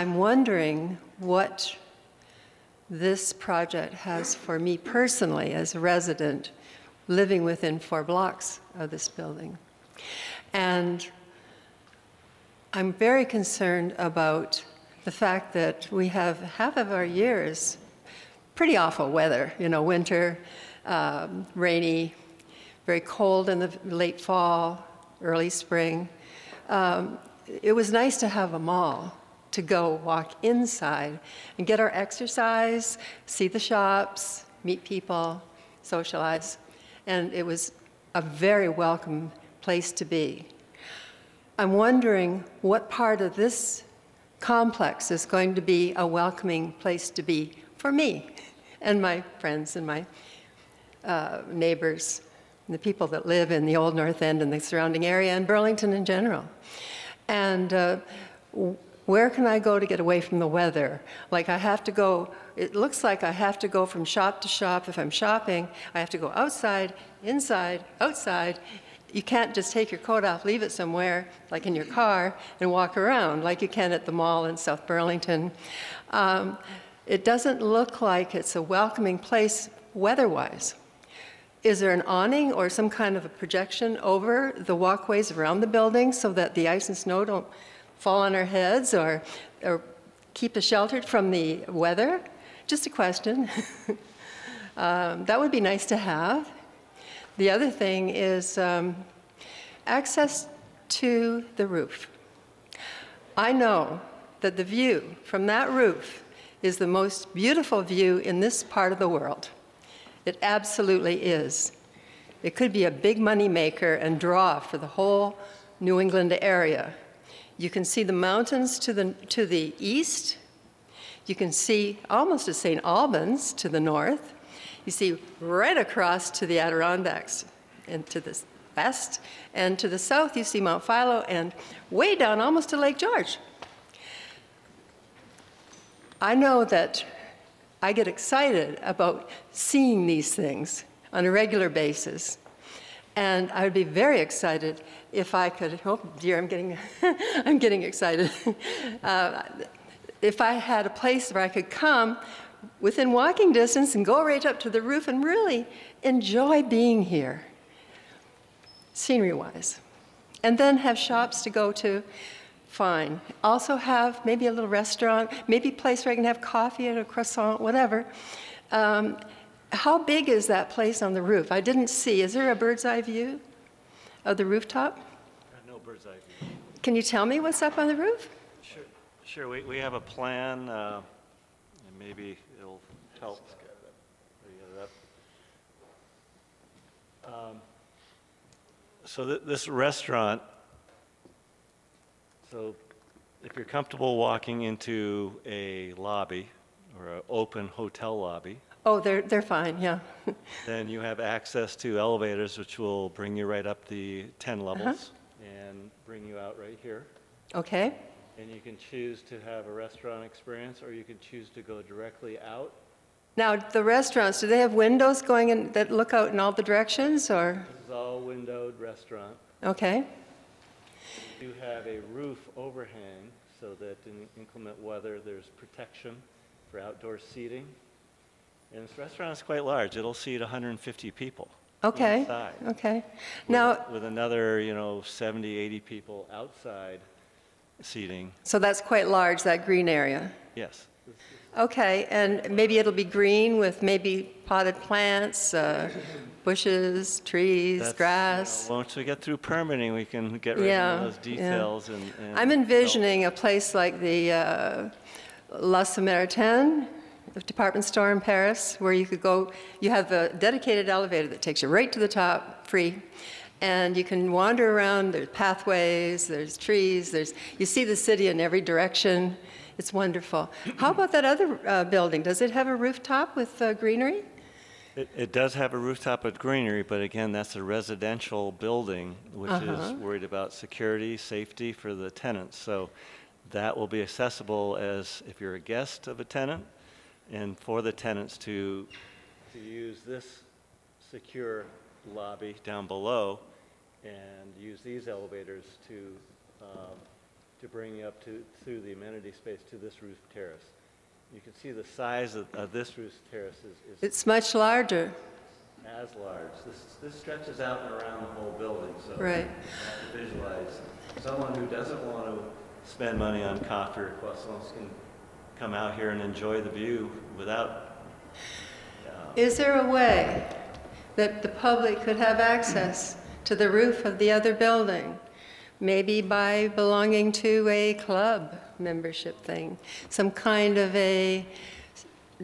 I'm wondering what this project has for me personally as a resident living within four blocks of this building. And I'm very concerned about the fact that we have half of our years pretty awful weather, you know, winter, um, rainy, very cold in the late fall, early spring. Um, It was nice to have a mall to go walk inside and get our exercise, see the shops, meet people, socialize. And it was a very welcome place to be. I'm wondering what part of this complex is going to be a welcoming place to be for me and my friends and my uh, neighbors and the people that live in the Old North End and the surrounding area and Burlington in general. And uh, where can I go to get away from the weather? Like I have to go, it looks like I have to go from shop to shop. If I'm shopping, I have to go outside, inside, outside. You can't just take your coat off, leave it somewhere, like in your car, and walk around like you can at the mall in South Burlington. Um, it doesn't look like it's a welcoming place weather-wise. Is there an awning or some kind of a projection over the walkways around the building so that the ice and snow don't fall on our heads or, or keep us sheltered from the weather? Just a question. um, that would be nice to have. The other thing is um, access to the roof. I know that the view from that roof is the most beautiful view in this part of the world. It absolutely is. It could be a big money maker and draw for the whole New England area. You can see the mountains to the, to the east. You can see almost to Saint Albans to the north. You see right across to the Adirondacks and to the west. And to the south, you see Mount Philo and way down almost to Lake George. I know that I get excited about seeing these things on a regular basis. And I would be very excited if I could, oh dear, I'm getting, I'm getting excited. Uh, if I had a place where I could come within walking distance and go right up to the roof and really enjoy being here, scenery-wise. And then have shops to go to. Fine. Also have maybe a little restaurant, maybe a place where I can have coffee and a croissant, whatever. Um, how big is that place on the roof? I didn't see. Is there a bird's eye view of the rooftop? No bird's eye view. Can you tell me what's up on the roof? Sure. Sure. We, we have a plan, uh, and maybe it'll help. Get it up. Um, so th this restaurant. So if you're comfortable walking into a lobby or an open hotel lobby. Oh, they're, they're fine, yeah. Then you have access to elevators, which will bring you right up the ten levels uh-huh. and bring you out right here. Okay. And you can choose to have a restaurant experience, or you can choose to go directly out. Now, the restaurants, do they have windows going in that look out in all the directions, or? This is all windowed restaurant. Okay. We do have a roof overhang so that in inclement weather there's protection for outdoor seating. And this restaurant is quite large. It'll seat one hundred fifty people. Okay. Inside, okay. Now with, with another, you know, seventy, eighty people outside seating. So that's quite large, that green area. Yes. Okay, and maybe it'll be green with maybe potted plants, uh, bushes, trees, That's, grass. You know, once we get through permitting, we can get rid yeah, of those details. Yeah. And, and I'm envisioning help. a place like the uh, La Samaritaine, the department store in Paris, where you could go. You have a dedicated elevator that takes you right to the top, free. And you can wander around. There's pathways, there's trees, there's, you see the city in every direction. It's wonderful. How about that other uh, building? Does it have a rooftop with uh, greenery? It, it does have a rooftop with greenery, but again, that's a residential building, which uh-huh. is worried about security, safety for the tenants. So that will be accessible as if you're a guest of a tenant, and for the tenants to, to use this secure lobby down below and use these elevators to um, to bring you up to, through the amenity space to this roof terrace. You can see the size of, of this roof terrace is, is... It's much larger. As large. This, this stretches out and around the whole building, so right. you have to visualize. Someone who doesn't want to spend money on coffee or croissants can come out here and enjoy the view without... Uh, is there a way that the public could have access to the roof of the other building? Maybe by belonging to a club membership thing, some kind of a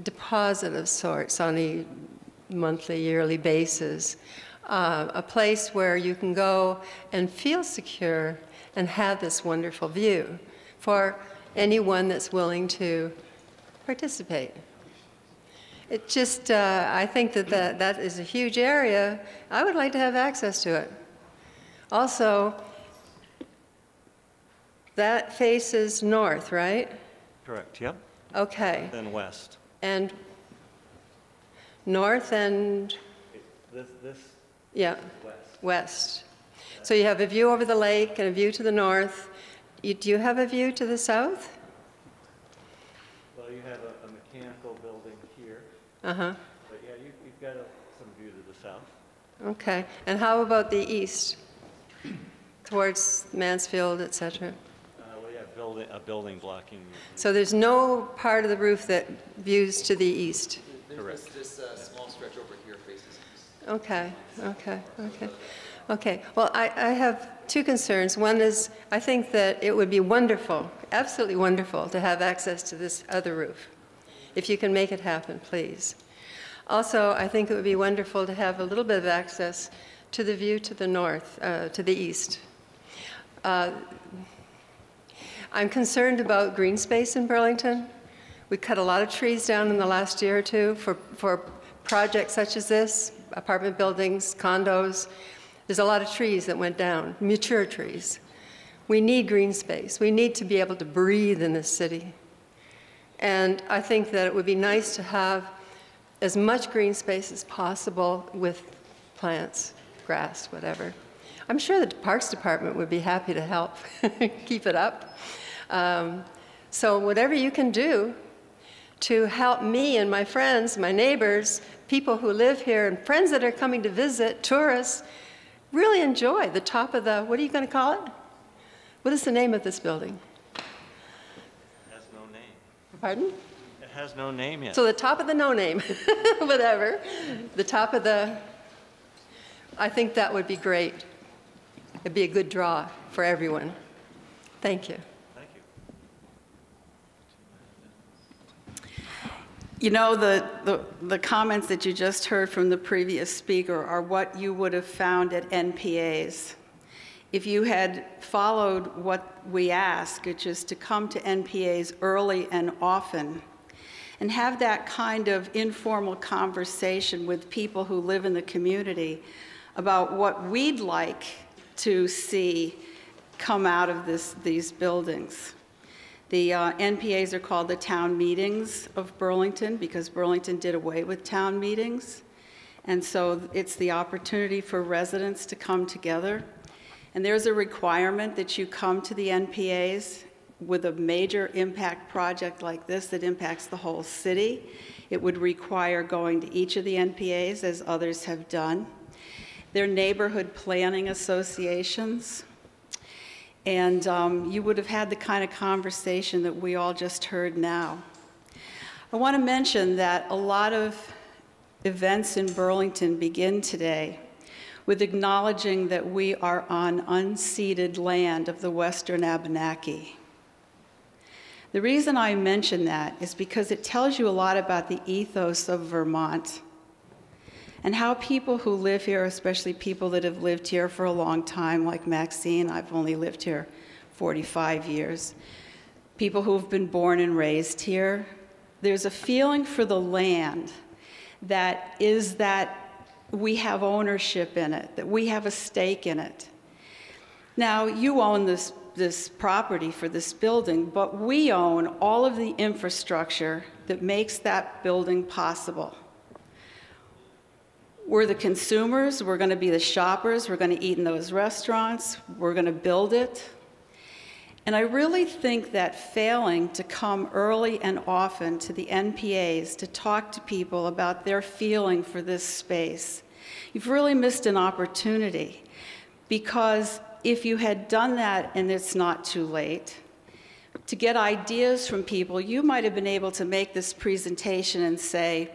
deposit of sorts on a monthly, yearly basis, uh, a place where you can go and feel secure and have this wonderful view for anyone that's willing to participate. It just, uh, I think that, that that is a huge area. I would like to have access to it. Also, that faces north, right? Correct, yep. Okay. Then west. And north and? This, this yeah. west. West. So you have a view over the lake and a view to the north. You, do you have a view to the south? Well, you have a, a mechanical building here. Uh-huh. But yeah, you, you've got a, some view to the south. Okay. And how about the east? Towards Mansfield, et cetera? Building, a building blocking. So there's no part of the roof that views to the east? There's Correct. This, this uh, small stretch over here faces east. Okay, okay, okay. Okay, well, I, I have two concerns. One is I think that it would be wonderful, absolutely wonderful, to have access to this other roof. If you can make it happen, please. Also, I think it would be wonderful to have a little bit of access to the view to the north, uh, to the east. Uh, I'm concerned about green space in Burlington. We cut a lot of trees down in the last year or two for, for projects such as this, apartment buildings, condos. There's a lot of trees that went down, mature trees. We need green space. We need to be able to breathe in this city. And I think that it would be nice to have as much green space as possible with plants, grass, whatever. I'm sure the Parks Department would be happy to help keep it up. Um, so whatever you can do to help me and my friends, my neighbors, people who live here, and friends that are coming to visit, tourists, really enjoy the top of the, what are you going to call it? What is the name of this building? It has no name. Pardon? It has no name yet. So the top of the no name, whatever. The top of the, I think that would be great. It'd be a good draw for everyone. Thank you. Thank you. You know, the, the, the comments that you just heard from the previous speaker are what you would have found at N P As. If you had followed what we ask, which is to come to N P As early and often, and have that kind of informal conversation with people who live in the community about what we'd like to see come out of this, these buildings. The uh, N P As are called the town meetings of Burlington because Burlington did away with town meetings. And so it's the opportunity for residents to come together. And there's a requirement that you come to the N P As with a major impact project like this that impacts the whole city. It would require going to each of the N P As as others have done. Their neighborhood planning associations, and um, you would have had the kind of conversation that we all just heard now. I want to mention that a lot of events in Burlington begin today with acknowledging that we are on unceded land of the Western Abenaki. The reason I mention that is because it tells you a lot about the ethos of Vermont and how people who live here, especially people that have lived here for a long time, like Maxine, I've only lived here forty-five years, people who've been born and raised here, there's a feeling for the land that is that we have ownership in it, that we have a stake in it. Now, you own this, this property for this building, but we own all of the infrastructure that makes that building possible. We're the consumers, we're going to be the shoppers, we're going to eat in those restaurants, we're going to build it. And I really think that failing to come early and often to the N P As to talk to people about their feeling for this space, you've really missed an opportunity. Because if you had done that, and it's not too late, to get ideas from people, you might have been able to make this presentation and say,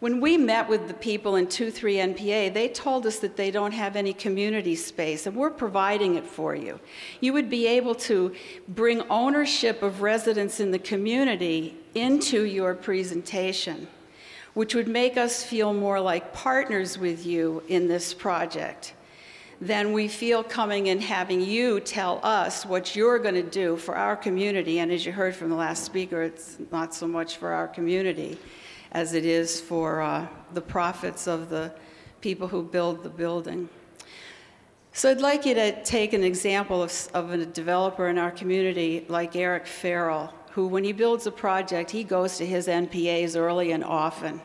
when we met with the people in two three N P A, they told us that they don't have any community space, and we're providing it for you. You would be able to bring ownership of residents in the community into your presentation, which would make us feel more like partners with you in this project than we feel coming and having you tell us what you're going to do for our community. And as you heard from the last speaker, it's not so much for our community as it is for uh, the profits of the people who build the building. So I'd like you to take an example of, of a developer in our community like Eric Farrell, who when he builds a project, he goes to his N P As early and often.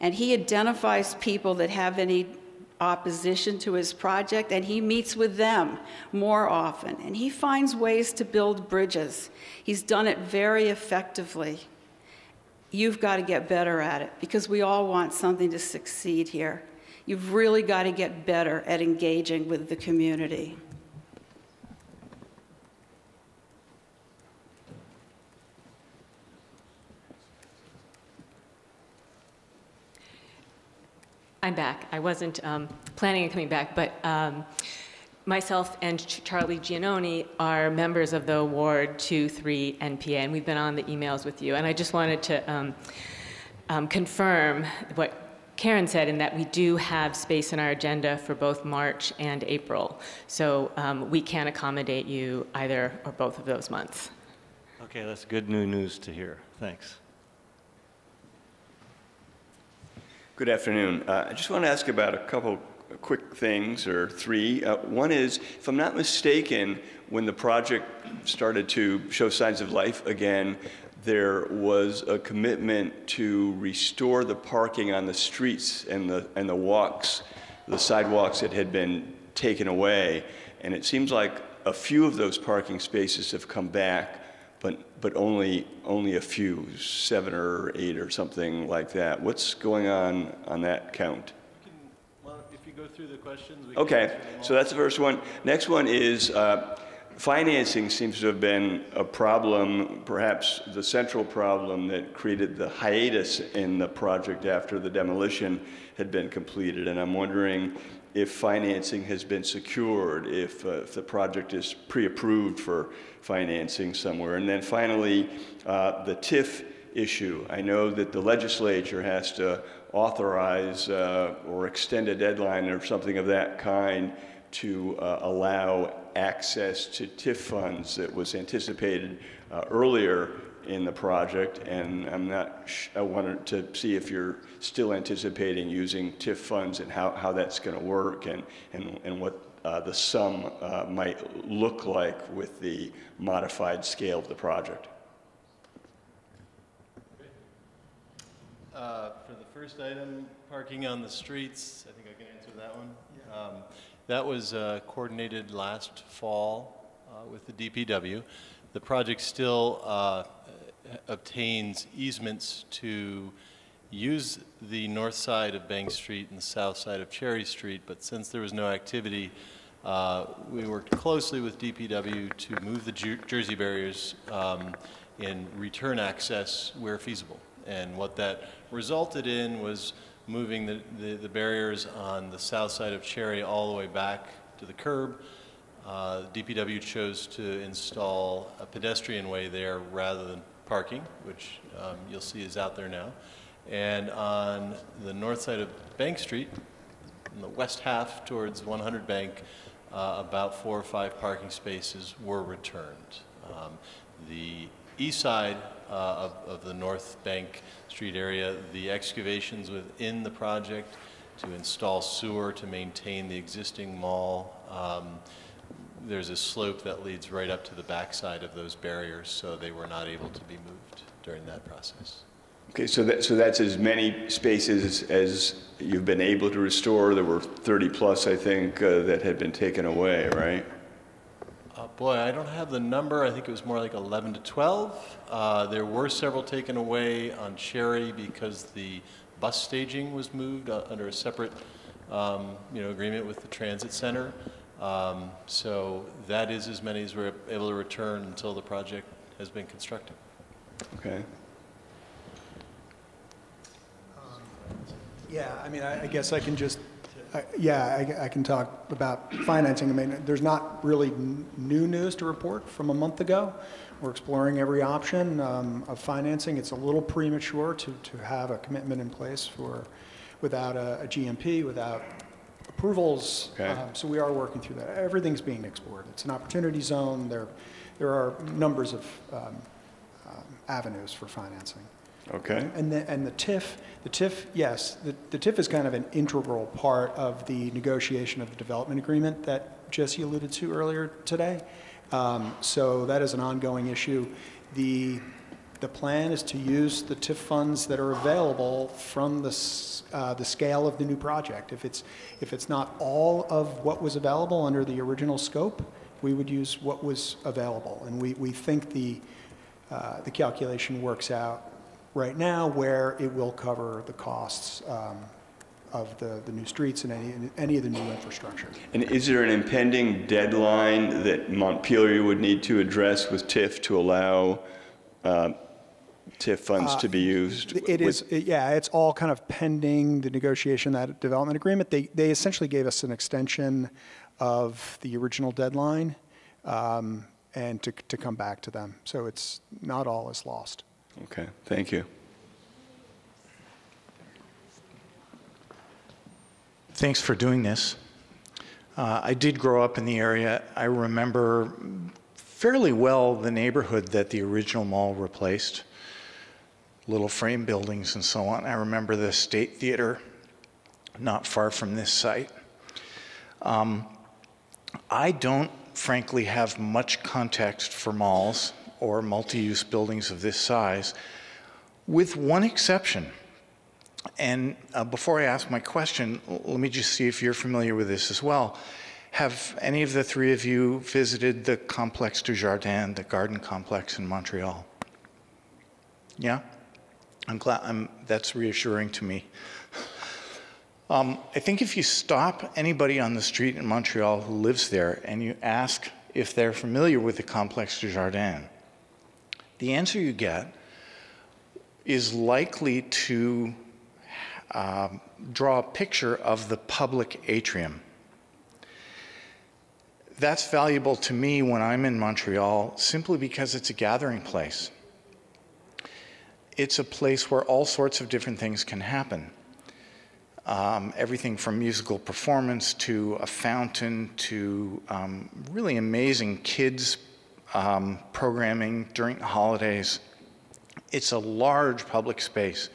And he identifies people that have any opposition to his project, and he meets with them more often. And he finds ways to build bridges. He's done it very effectively. You've got to get better at it, because we all want something to succeed here. You've really got to get better at engaging with the community. I'm back. I wasn't um, planning on coming back, but um, myself and Ch Charlie Giannone are members of the Ward two, three N P A, and we've been on the emails with you. And I just wanted to um, um, confirm what Karen said, in that we do have space in our agenda for both March and April. So um, we can accommodate you either or both of those months. Okay, that's good new news to hear. Thanks. Good afternoon. Uh, I just want to ask about a couple quick things, or three. Uh, one is, if I'm not mistaken, when the project started to show signs of life again, there was a commitment to restore the parking on the streets and the, and the walks, the sidewalks that had been taken away. And it seems like a few of those parking spaces have come back, but, but only, only a few, seven or eight or something like that. What's going on on that count? We can, well, if you go through the questions, we okay, can so that's the first one. Next one is, uh, financing seems to have been a problem, perhaps the central problem that created the hiatus in the project after the demolition had been completed. And I'm wondering if financing has been secured, if, uh, if the project is pre-approved for financing somewhere. And then finally, uh, the T I F issue. I know that the legislature has to authorize uh, or extend a deadline or something of that kind to uh, allow access to T I F funds that was anticipated uh, earlier in the project, and I'm not sh I wanted to see if you're still anticipating using T I F funds and how, how that's going to work, and, and, and what uh, the sum uh, might look like with the modified scale of the project. Uh, for the first item, parking on the streets, I think I can answer that one. Yeah. Um, That was uh, coordinated last fall uh, with the D P W. The project still uh, obtains easements to use the north side of Bank Street and the south side of Cherry Street, but since there was no activity, uh, we worked closely with D P W to move the Jer- Jersey barriers um, and return access where feasible. And what that resulted in was moving the, the, the barriers on the south side of Cherry all the way back to the curb. Uh, D P W chose to install a pedestrian way there rather than parking, which um, you'll see is out there now. And on the north side of Bank Street, in the west half towards one hundred Bank, uh, about four or five parking spaces were returned. Um, the east side uh, of, of the north Bank Street area, the excavations within the project to install sewer to maintain the existing mall. Um, there's a slope that leads right up to the backside of those barriers, so they were not able to be moved during that process. Okay, so, that, so that's as many spaces as you've been able to restore. There were thirty plus, I think, uh, that had been taken away, right? Uh, boy, I don't have the number. I think it was more like eleven to twelve. Uh, there were several taken away on Cherry because the bus staging was moved uh, under a separate um, you know, agreement with the transit center. Um, so that is as many as we're able to return until the project has been constructed. Okay. Um, yeah, I mean, I, I guess I can just Uh, yeah, I, I can talk about financing. I mean, there's not really n new news to report from a month ago. We're exploring every option um, of financing. It's a little premature to, to have a commitment in place for, without a, a G M P, without approvals. Okay. Um, so we are working through that. Everything's being explored. It's an opportunity zone. There, there are numbers of um, um, avenues for financing. Okay. And the, and the T I F, the T I F, yes, the, the T I F is kind of an integral part of the negotiation of the development agreement that Jesse alluded to earlier today. Um, so that is an ongoing issue. The, the plan is to use the T I F funds that are available from the, uh, the scale of the new project. If it's, if it's not all of what was available under the original scope, we would use what was available. And we, we think the, uh, the calculation works out right now where it will cover the costs um, of the, the new streets and any, any of the new infrastructure. And is there an impending deadline that Montpelier would need to address with T I F to allow uh, TIF funds uh, to be used? It is, it, yeah, it's all kind of pending the negotiation, that development agreement. They, they essentially gave us an extension of the original deadline um, and to, to come back to them. So it's not all is lost. Okay, thank you. Thanks for doing this. Uh, I did grow up in the area. I remember fairly well the neighborhood that the original mall replaced, little frame buildings and so on. I remember the State Theater not far from this site. Um, I don't frankly have much context for malls or multi-use buildings of this size, with one exception. And uh, before I ask my question, let me just see if you're familiar with this as well. Have any of the three of you visited the Complexe Desjardins, the garden complex in Montreal? Yeah? I'm glad, I'm, that's reassuring to me. um, I think if you stop anybody on the street in Montreal who lives there and you ask if they're familiar with the Complexe Desjardins, the answer you get is likely to Uh, draw a picture of the public atrium. That's valuable to me when I'm in Montreal simply because it's a gathering place. It's a place where all sorts of different things can happen. Um, everything from musical performance to a fountain to um, really amazing kids um, programming during holidays. It's a large public space.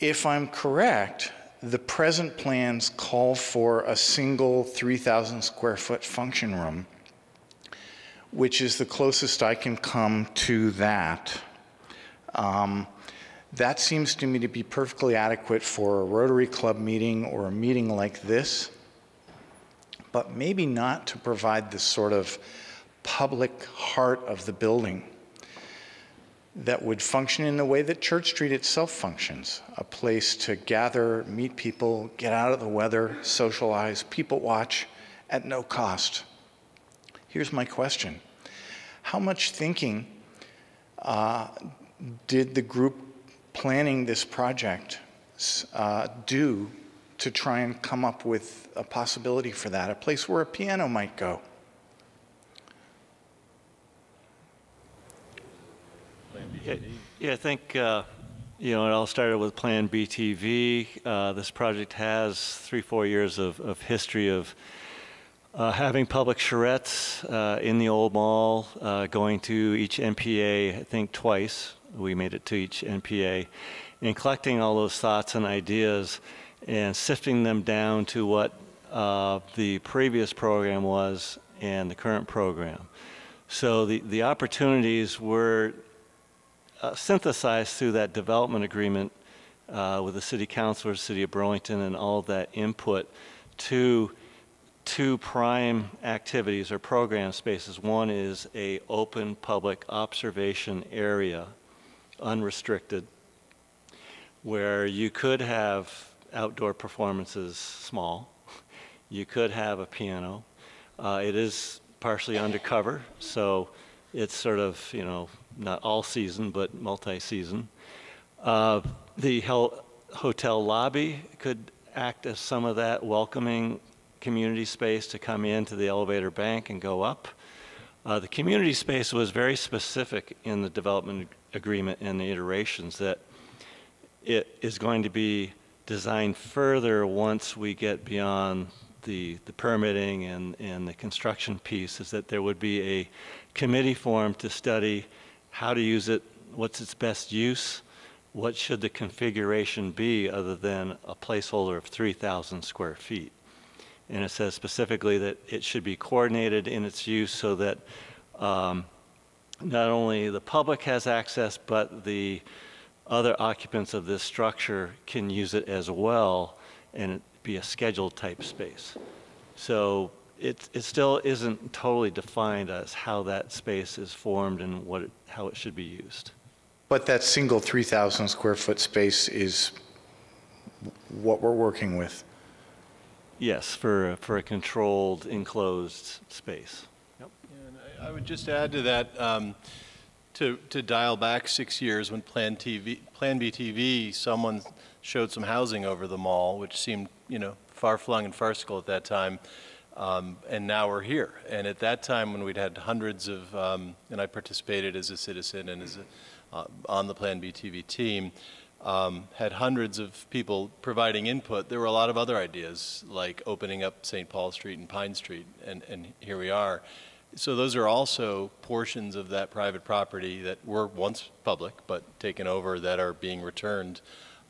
If I'm correct, the present plans call for a single three thousand square foot function room, which is the closest I can come to that. Um, that seems to me to be perfectly adequate for a Rotary Club meeting or a meeting like this, but maybe not to provide the sort of public heart of the building that would function in the way that Church Street itself functions, a place to gather, meet people, get out of the weather, socialize, people watch at no cost. Here's my question. How much thinking uh, did the group planning this project uh, do to try and come up with a possibility for that, a place where a piano might go? Yeah, I think, uh, you know, it all started with Plan B T V. Uh, this project has three, four years of, of history of uh, having public charrettes uh, in the old mall, uh, going to each N P A, I think twice. We made it to each N P A, and collecting all those thoughts and ideas and sifting them down to what uh, the previous program was and the current program. So the, the opportunities were Uh, synthesized through that development agreement uh, with the city councilor, city of Burlington, and all that input to two prime activities or program spaces. One is a open public observation area, unrestricted, where you could have outdoor performances small. You could have a piano. Uh, it is partially undercover, so it's sort of, you know, not all season, but multi-season. Uh, the hotel lobby could act as some of that welcoming community space to come into the elevator bank and go up. Uh, the community space was very specific in the development agreement and the iterations that it is going to be designed further once we get beyond the, the permitting and, and the construction piece, is that there would be a committee formed to study how to use it, what's its best use, what should the configuration be other than a placeholder of three thousand square feet. And it says specifically that it should be coordinated in its use so that um, not only the public has access, but the other occupants of this structure can use it as well, and it be a scheduled type space. So It, it still isn't totally defined as how that space is formed and what it, how it should be used. But that single three thousand square foot space is what we're working with? Yes, for, for a controlled, enclosed space. Yep. And I, I would just add to that, um, to, to dial back six years when Plan T V, Plan B T V, someone showed some housing over the mall, which seemed, you know, far-flung and farcical at that time. Um, and now we're here. And at that time, when we'd had hundreds of, um, and I participated as a citizen and as a, uh, on the Plan B T V team, um, had hundreds of people providing input. There were a lot of other ideas, like opening up Saint Paul Street and Pine Street, and, and here we are. So those are also portions of that private property that were once public, but taken over, that are being returned,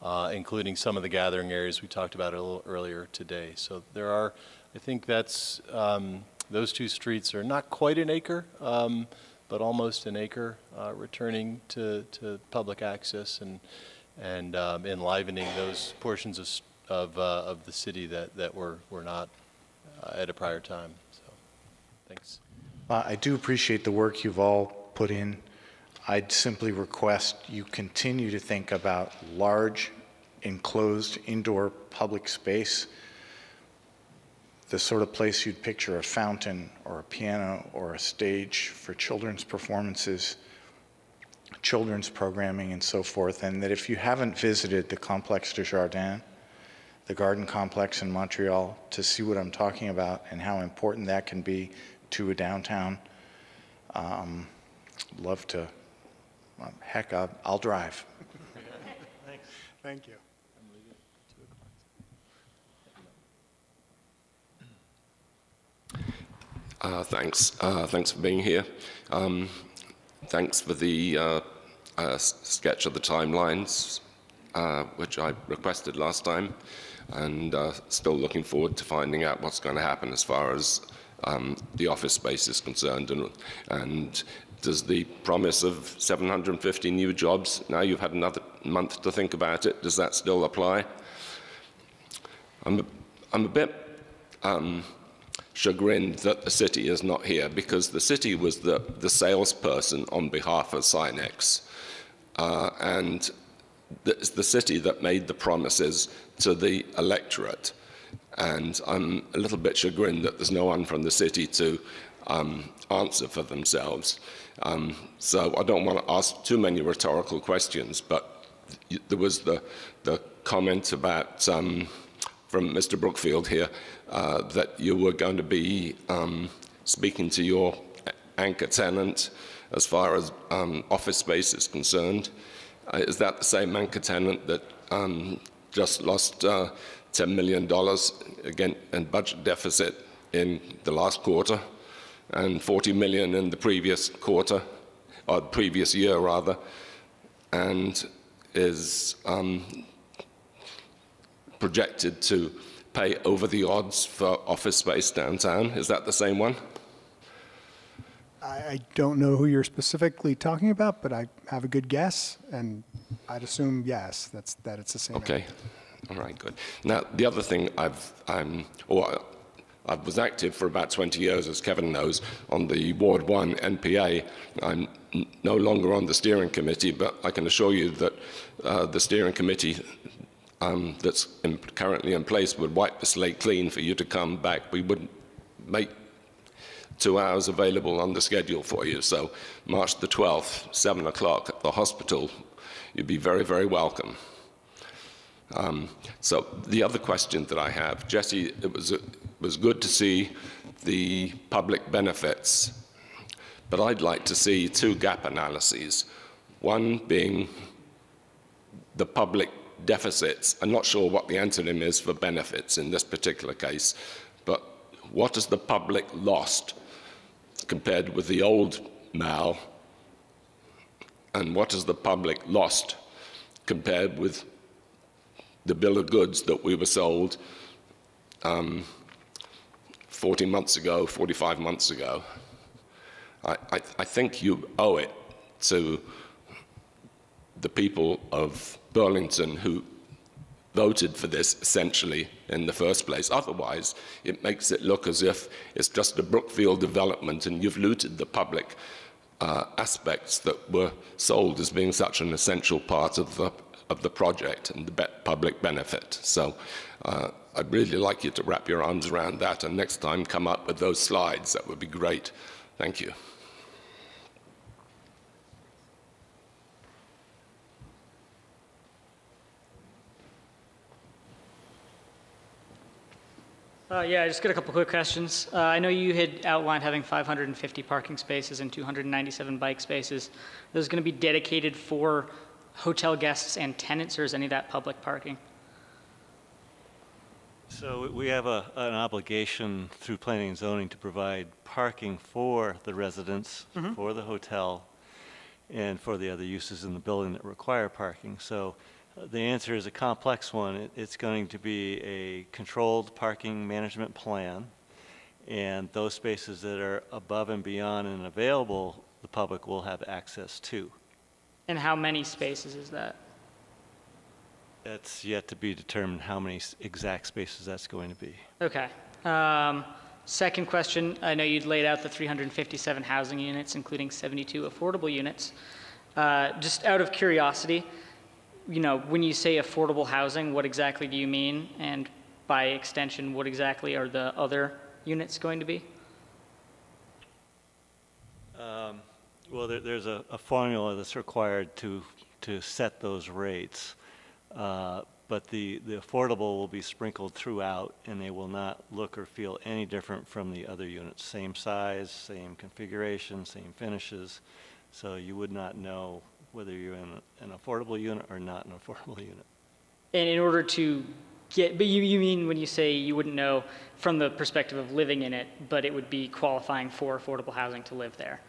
uh, including some of the gathering areas we talked about a little earlier today. So there are, I think that's, um, those two streets are not quite an acre, um, but almost an acre, uh, returning to, to public access and, and um, enlivening those portions of, of, uh, of the city that, that were, were not uh, at a prior time. So, thanks. Uh, I do appreciate the work you've all put in. I'd simply request you continue to think about large, enclosed, indoor public space, the sort of place you'd picture a fountain or a piano or a stage for children's performances, children's programming, and so forth. And that if you haven't visited the Complexe Desjardins, the garden complex in Montreal, to see what I'm talking about and how important that can be to a downtown, um, love to, well, heck, I'll, I'll drive. Thanks. Thank you. Uh, thanks. Uh, thanks for being here. Um, thanks for the uh, uh, sketch of the timelines, uh, which I requested last time, and uh, still looking forward to finding out what's going to happen as far as um, the office space is concerned. And, and does the promise of seven hundred fifty new jobs, now you've had another month to think about it, does that still apply? I'm a, I'm a bit... Um, chagrined that the city is not here, because the city was the, the salesperson on behalf of Sinex. Uh, and it's the city that made the promises to the electorate. And I'm a little bit chagrined that there's no one from the city to um, answer for themselves. Um, so I don't want to ask too many rhetorical questions, but there was the, the comment about um, from Mister Brookfield here, uh, that you were going to be um, speaking to your anchor tenant as far as um, office space is concerned. Uh, is that the same anchor tenant that um, just lost uh, ten million dollars again in budget deficit in the last quarter, and forty million dollars in the previous quarter, or previous year rather, and is um, projected to pay over the odds for office space downtown? Is that the same one? I don't know who you're specifically talking about, but I have a good guess, and I'd assume yes, that's, that it's the same. Okay, all right, good. Now, the other thing I've, I'm, or I was active for about twenty years, as Kevin knows, on the Ward one N P A. I'm no longer on the steering committee, but I can assure you that uh, the steering committee Um, that's in, currently in place would wipe the slate clean for you to come back. We wouldn't make two hours available on the schedule for you. So March the twelfth, seven o'clock at the hospital, you'd be very, very welcome. Um, so the other question that I have, Jesse, it was, it was good to see the public benefits, but I'd like to see two gap analyses, one being the public deficits. I'm not sure what the antonym is for benefits in this particular case, but what has the public lost compared with the old M A L, and what has the public lost compared with the bill of goods that we were sold um, forty months ago, forty-five months ago? I, I, I think you owe it to the people of Burlington who voted for this essentially in the first place. Otherwise, it makes it look as if it's just a Brookfield development and you've looted the public uh, aspects that were sold as being such an essential part of the, of the project and the be public benefit. So uh, I'd really like you to wrap your arms around that, and next time come up with those slides. That would be great. Thank you. Uh, yeah, I just got a couple quick questions. Uh, I know you had outlined having five hundred fifty parking spaces and two hundred ninety-seven bike spaces. Those are going to be dedicated for hotel guests and tenants, or is any of that public parking? So we have a, an obligation through planning and zoning to provide parking for the residents, mm-hmm. for the hotel, and for the other uses in the building that require parking. So the answer is a complex one. It, it's going to be a controlled parking management plan, and those spaces that are above and beyond and available, the public will have access to. And how many spaces is that? That's yet to be determined how many exact spaces that's going to be. Okay. Um, second question, I know you'd laid out the three hundred fifty-seven housing units, including seventy-two affordable units. Uh, just out of curiosity, you know, when you say affordable housing, what exactly do you mean? And by extension, what exactly are the other units going to be? Um, well, there, there's a, a formula that's required to, to set those rates. Uh, but the, the affordable will be sprinkled throughout, and they will not look or feel any different from the other units. Same size, same configuration, same finishes. So you would not know whether you're in an affordable unit or not an affordable unit. And in order to get, but you, you mean when you say you wouldn't know from the perspective of living in it, but it would be qualifying for affordable housing to live there.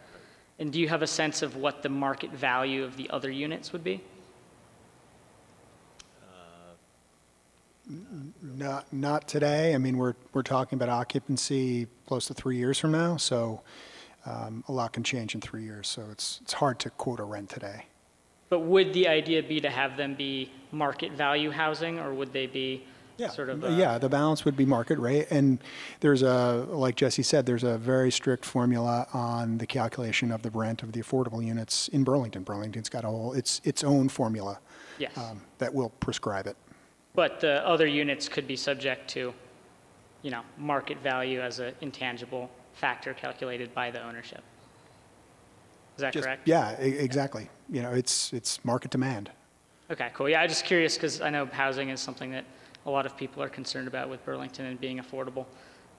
And do you have a sense of what the market value of the other units would be? Uh, not, not today. I mean, we're, we're talking about occupancy close to three years from now. So um, a lot can change in three years. So it's, it's hard to quote a rent today. But would the idea be to have them be market value housing, or would they be yeah. sort of? A yeah, the balance would be market rate. And there's a, like Jesse said, there's a very strict formula on the calculation of the rent of the affordable units in Burlington. Burlington's got a whole, it's its own formula yes. um, that will prescribe it. But the other units could be subject to, you know, market value as an intangible factor calculated by the ownership. Is that just, correct? Yeah, exactly. Yeah. You know, it's it's market demand. Okay, cool. Yeah, I'm just curious because I know housing is something that a lot of people are concerned about with Burlington and being affordable.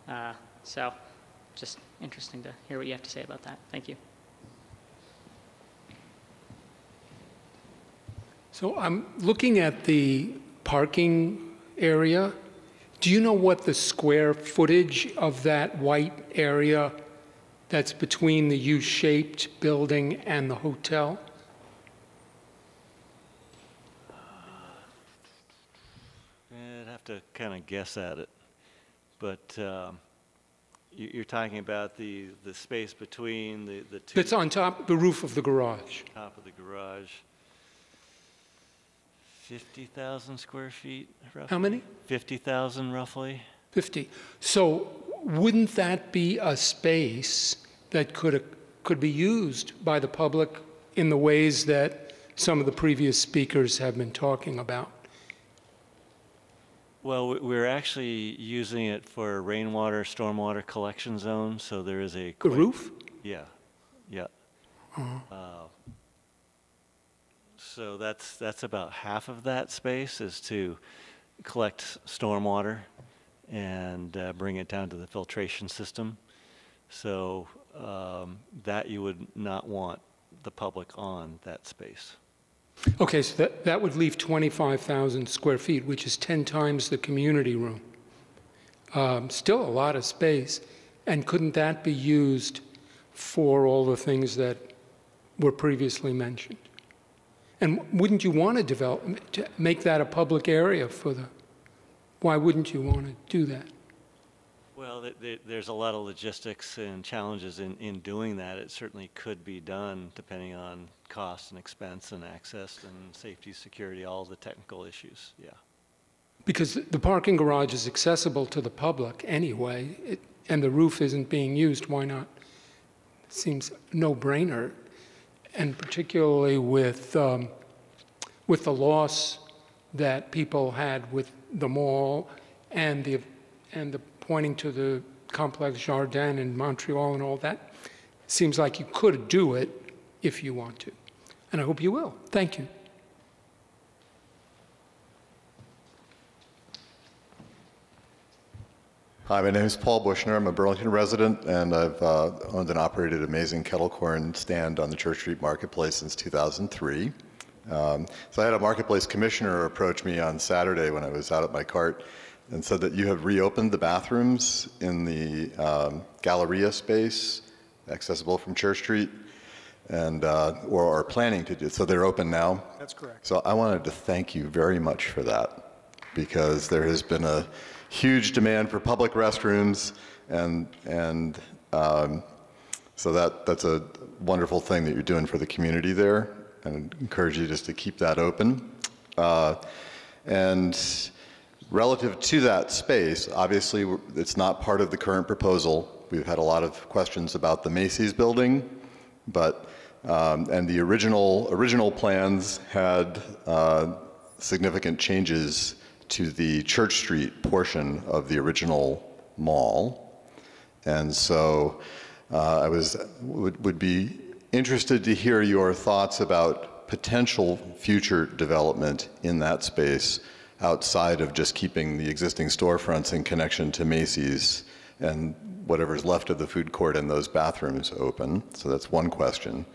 Uh, so just interesting to hear what you have to say about that. Thank you. So I'm looking at the parking area. Do you know what the square footage of that white area that's between the U-shaped building and the hotel? To kind of guess at it, but um, you, you're talking about the the space between the the two. That's on top the roof of the garage. Top of the garage. Fifty thousand square feet. Roughly. How many? Fifty thousand, roughly. Fifty. So wouldn't that be a space that could could be used by the public in the ways that some of the previous speakers have been talking about? Well, we're actually using it for rainwater, stormwater collection zone. So there is a quick, the roof. Yeah, yeah. Mm-hmm. uh, so that's that's about half of that space is to collect stormwater and uh, bring it down to the filtration system. So um, that you would not want the public on that space. Okay, so that, that would leave twenty-five thousand square feet, which is ten times the community room. Um, still a lot of space. And couldn't that be used for all the things that were previously mentioned? And wouldn't you want to develop, to make that a public area for the, why wouldn't you want to do that? Well, there's a lot of logistics and challenges in, in doing that. It certainly could be done depending on cost and expense and access and safety, security, all the technical issues, yeah. Because the parking garage is accessible to the public anyway, it, and the roof isn't being used, why not? It seems no-brainer, and particularly with, um, with the loss that people had with the mall and the, and the pointing to the Complexe Desjardins in Montreal and all that. Seems like you could do it if you want to. And I hope you will. Thank you. Hi, my name is Paul Bushner. I'm a Burlington resident, and I've uh, owned and operated an amazing kettle corn stand on the Church Street marketplace since two thousand three. Um, so I had a marketplace commissioner approach me on Saturday when I was out at my cart and said that you have reopened the bathrooms in the um, Galleria space, accessible from Church Street, and uh, or are planning to do so. They're open now. That's correct. So I wanted to thank you very much for that, because there has been a huge demand for public restrooms, and and um, so that that's a wonderful thing that you're doing for the community there, and encourage you just to keep that open. Uh, and relative to that space, obviously it's not part of the current proposal. We've had a lot of questions about the Macy's building, but um, and the original original plans had uh, significant changes to the Church Street portion of the original mall, and so uh, I was would, would be interested to hear your thoughts about potential future development in that space outside of just keeping the existing storefronts in connection to Macy's and whatever's left of the food court and those bathrooms open. So that's one question.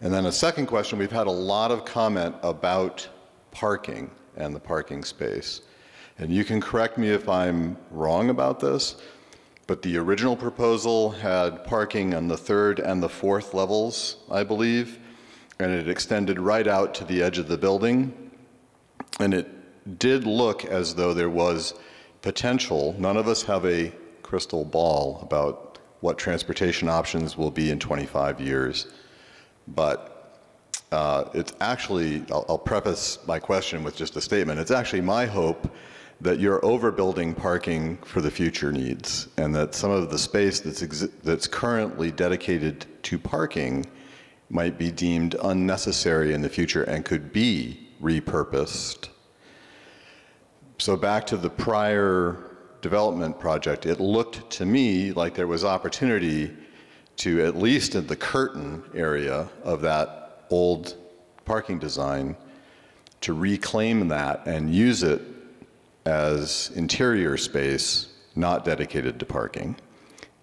And then a second question, we've had a lot of comment about parking and the parking space. And you can correct me if I'm wrong about this, but the original proposal had parking on the third and the fourth levels, I believe, and it extended right out to the edge of the building. And it did look as though there was potential. None of us have a crystal ball about what transportation options will be in twenty-five years, but uh, it's actually, I'll, I'll preface my question with just a statement. It's actually my hope that you're overbuilding parking for the future needs, and that some of the space that's, exi that's currently dedicated to parking might be deemed unnecessary in the future and could be repurposed. So back to the prior development project, it looked to me like there was opportunity to, at least in the curtain area of that old parking design, to reclaim that and use it as interior space not dedicated to parking.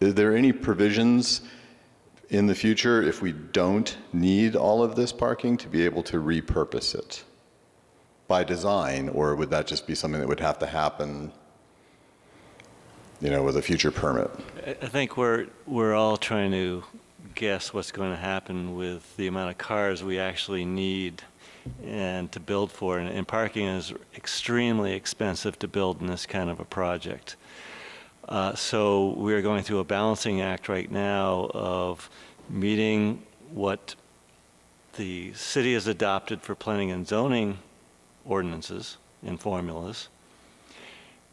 Is there any provisions in the future, if we don't need all of this parking, to be able to repurpose it by design, or would that just be something that would have to happen, you know, with a future permit? I think we're we're all trying to guess what's going to happen with the amount of cars we actually need and to build for, and, and parking is extremely expensive to build in this kind of a project. Uh, so we're going through a balancing act right now of meeting what the city has adopted for planning and zoning ordinances and formulas,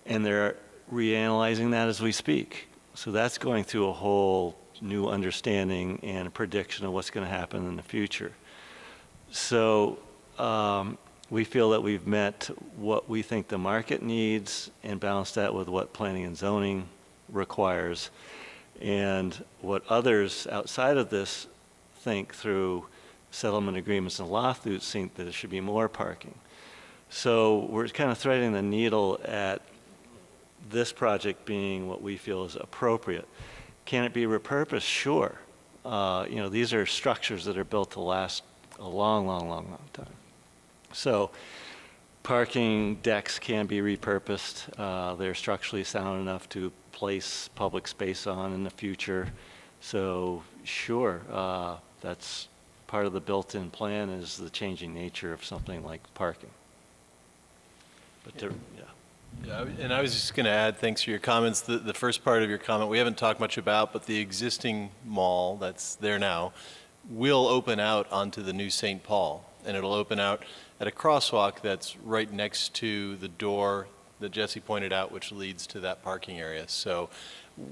and they're reanalyzing that as we speak. So that's going through a whole new understanding and prediction of what's going to happen in the future. So Um, we feel that we've met what we think the market needs and balanced that with what planning and zoning requires and what others outside of this think through settlement agreements and lawsuits think that there should be more parking. So we're kind of threading the needle at this project being what we feel is appropriate. Can it be repurposed? Sure. Uh, you know, these are structures that are built to last a long, long, long, long time. So parking decks can be repurposed. Uh, they're structurally sound enough to place public space on in the future. So sure, uh, that's part of the built-in plan, is the changing nature of something like parking. But there, yeah. Yeah, and I was just going to add, thanks for your comments. The, the first part of your comment we haven't talked much about, but the existing mall that's there now will open out onto the new Saint Paul. And it'll open out at a crosswalk that's right next to the door that Jesse pointed out, which leads to that parking area. So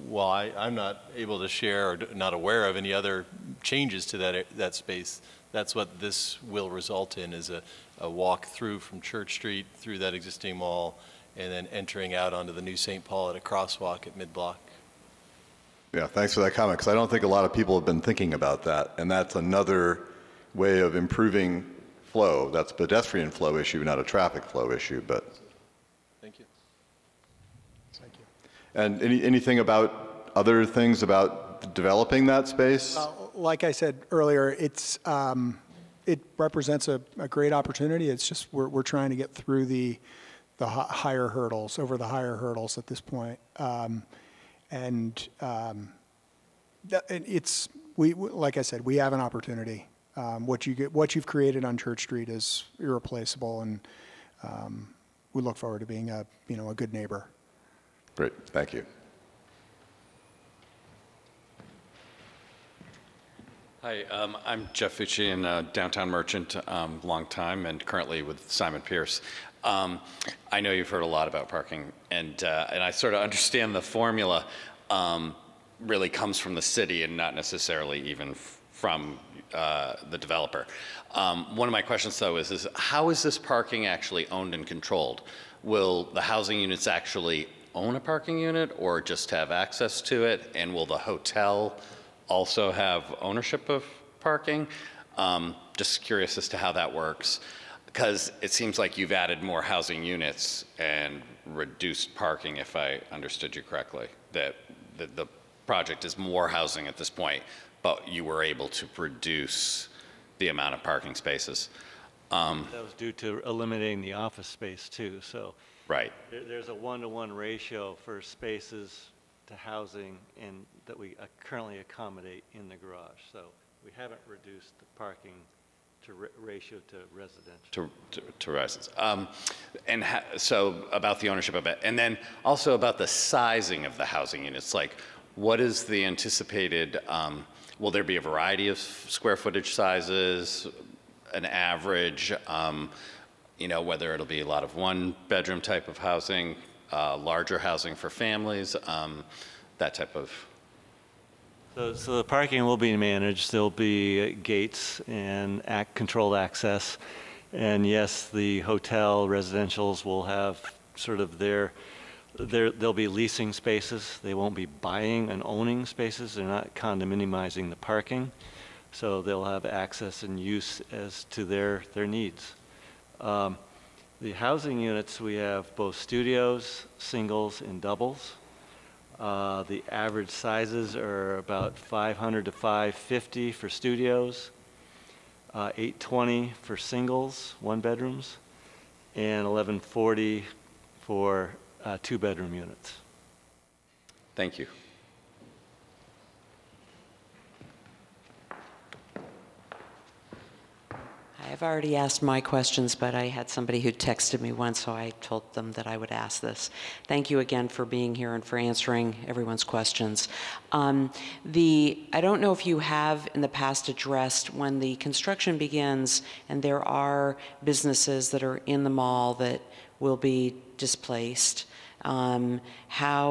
while I, I'm not able to share or not aware of any other changes to that, that space, that's what this will result in, is a, a walk through from Church Street through that existing mall and then entering out onto the new Saint Paul at a crosswalk at mid-block. Yeah, thanks for that comment, because I don't think a lot of people have been thinking about that, and that's another way of improving flow. That's a pedestrian flow issue, not a traffic flow issue, but. Thank you. Thank you. And any, anything about other things about developing that space? Uh, like I said earlier, it's um, it represents a, a great opportunity. It's just we're we're trying to get through the the higher hurdles, over the higher hurdles at this point. Um, and um, it's we like I said, we have an opportunity. Um, what you get, what you've created on Church Street is irreplaceable, and um, we look forward to being a you know a good neighbor. Great, thank you. Hi, um, I'm Jeff Fucci, and uh, downtown merchant, um, long time, and currently with Simon Pearce. Um, I know you've heard a lot about parking, and uh, and I sort of understand the formula. Um, really comes from the city, and not necessarily even from Uh, the developer. Um, one of my questions, though, is, is how is this parking actually owned and controlled? Will the housing units actually own a parking unit or just have access to it? And will the hotel also have ownership of parking? Um, just curious as to how that works, because it seems like you've added more housing units and reduced parking, if I understood you correctly, that the, the project is more housing at this point, but you were able to reduce the amount of parking spaces. Um, that was due to eliminating the office space too, so. Right. There, there's a one-to-one ratio for spaces to housing and that we uh, currently accommodate in the garage. So we haven't reduced the parking to re ratio to residential. To, to, to residents. Um, and ha so about the ownership of it. And then also about the sizing of the housing units. Like, what is the anticipated, um, will there be a variety of square footage sizes, an average, um, you know, whether it'll be a lot of one bedroom type of housing, uh, larger housing for families, um, that type of. So, so the parking will be managed. There'll be gates and act controlled access. And yes, the hotel residentials will have sort of their There, they'll be leasing spaces. They won't be buying and owning spaces. They're not condominiumizing the parking. So they'll have access and use as to their, their needs. Um, the housing units, we have both studios, singles, and doubles. Uh, the average sizes are about five hundred to five fifty for studios, uh, eight twenty for singles, one bedrooms, and eleven forty for Uh, two bedroom units. Thank you. I've already asked my questions, but I had somebody who texted me once, so I told them that I would ask this. Thank you again for being here and for answering everyone's questions. Um, the, I don't know if you have in the past addressed when the construction begins and there are businesses that are in the mall that will be displaced. Um, how,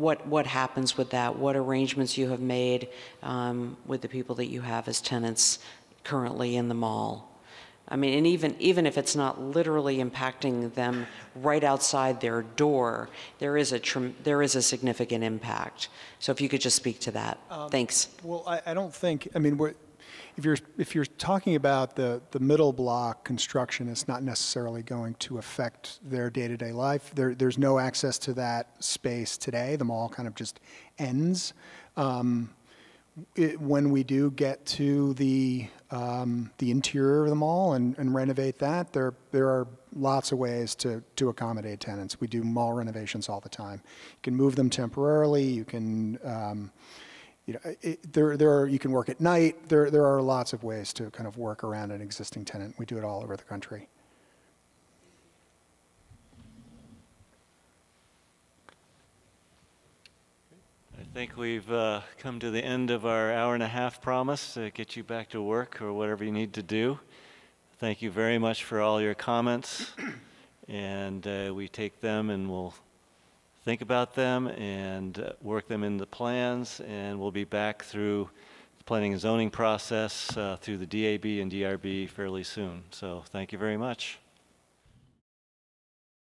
what, what happens with that? What arrangements you have made um, with the people that you have as tenants currently in the mall? I mean, and even, even if it's not literally impacting them right outside their door, there is a, tr there is a significant impact. So if you could just speak to that. Um, Thanks. Well, I, I don't think, I mean, we're, If you're, if you're talking about the, the middle block construction, it's not necessarily going to affect their day-to-day life. There, there's no access to that space today. The mall kind of just ends. Um, it, when we do get to the, um, the interior of the mall and, and renovate that, there, there are lots of ways to, to accommodate tenants. We do mall renovations all the time. You can move them temporarily. You can... Um, You know, it, there, there are, you can work at night. There, there are lots of ways to kind of work around an existing tenant. We do it all over the country. I think we've uh, come to the end of our hour and a half promise to get you back to work or whatever you need to do. Thank you very much for all your comments. And uh, we take them and we'll think about them and work them in the plans, and we'll be back through the planning and zoning process uh, through the D A B and D R B fairly soon. So thank you very much.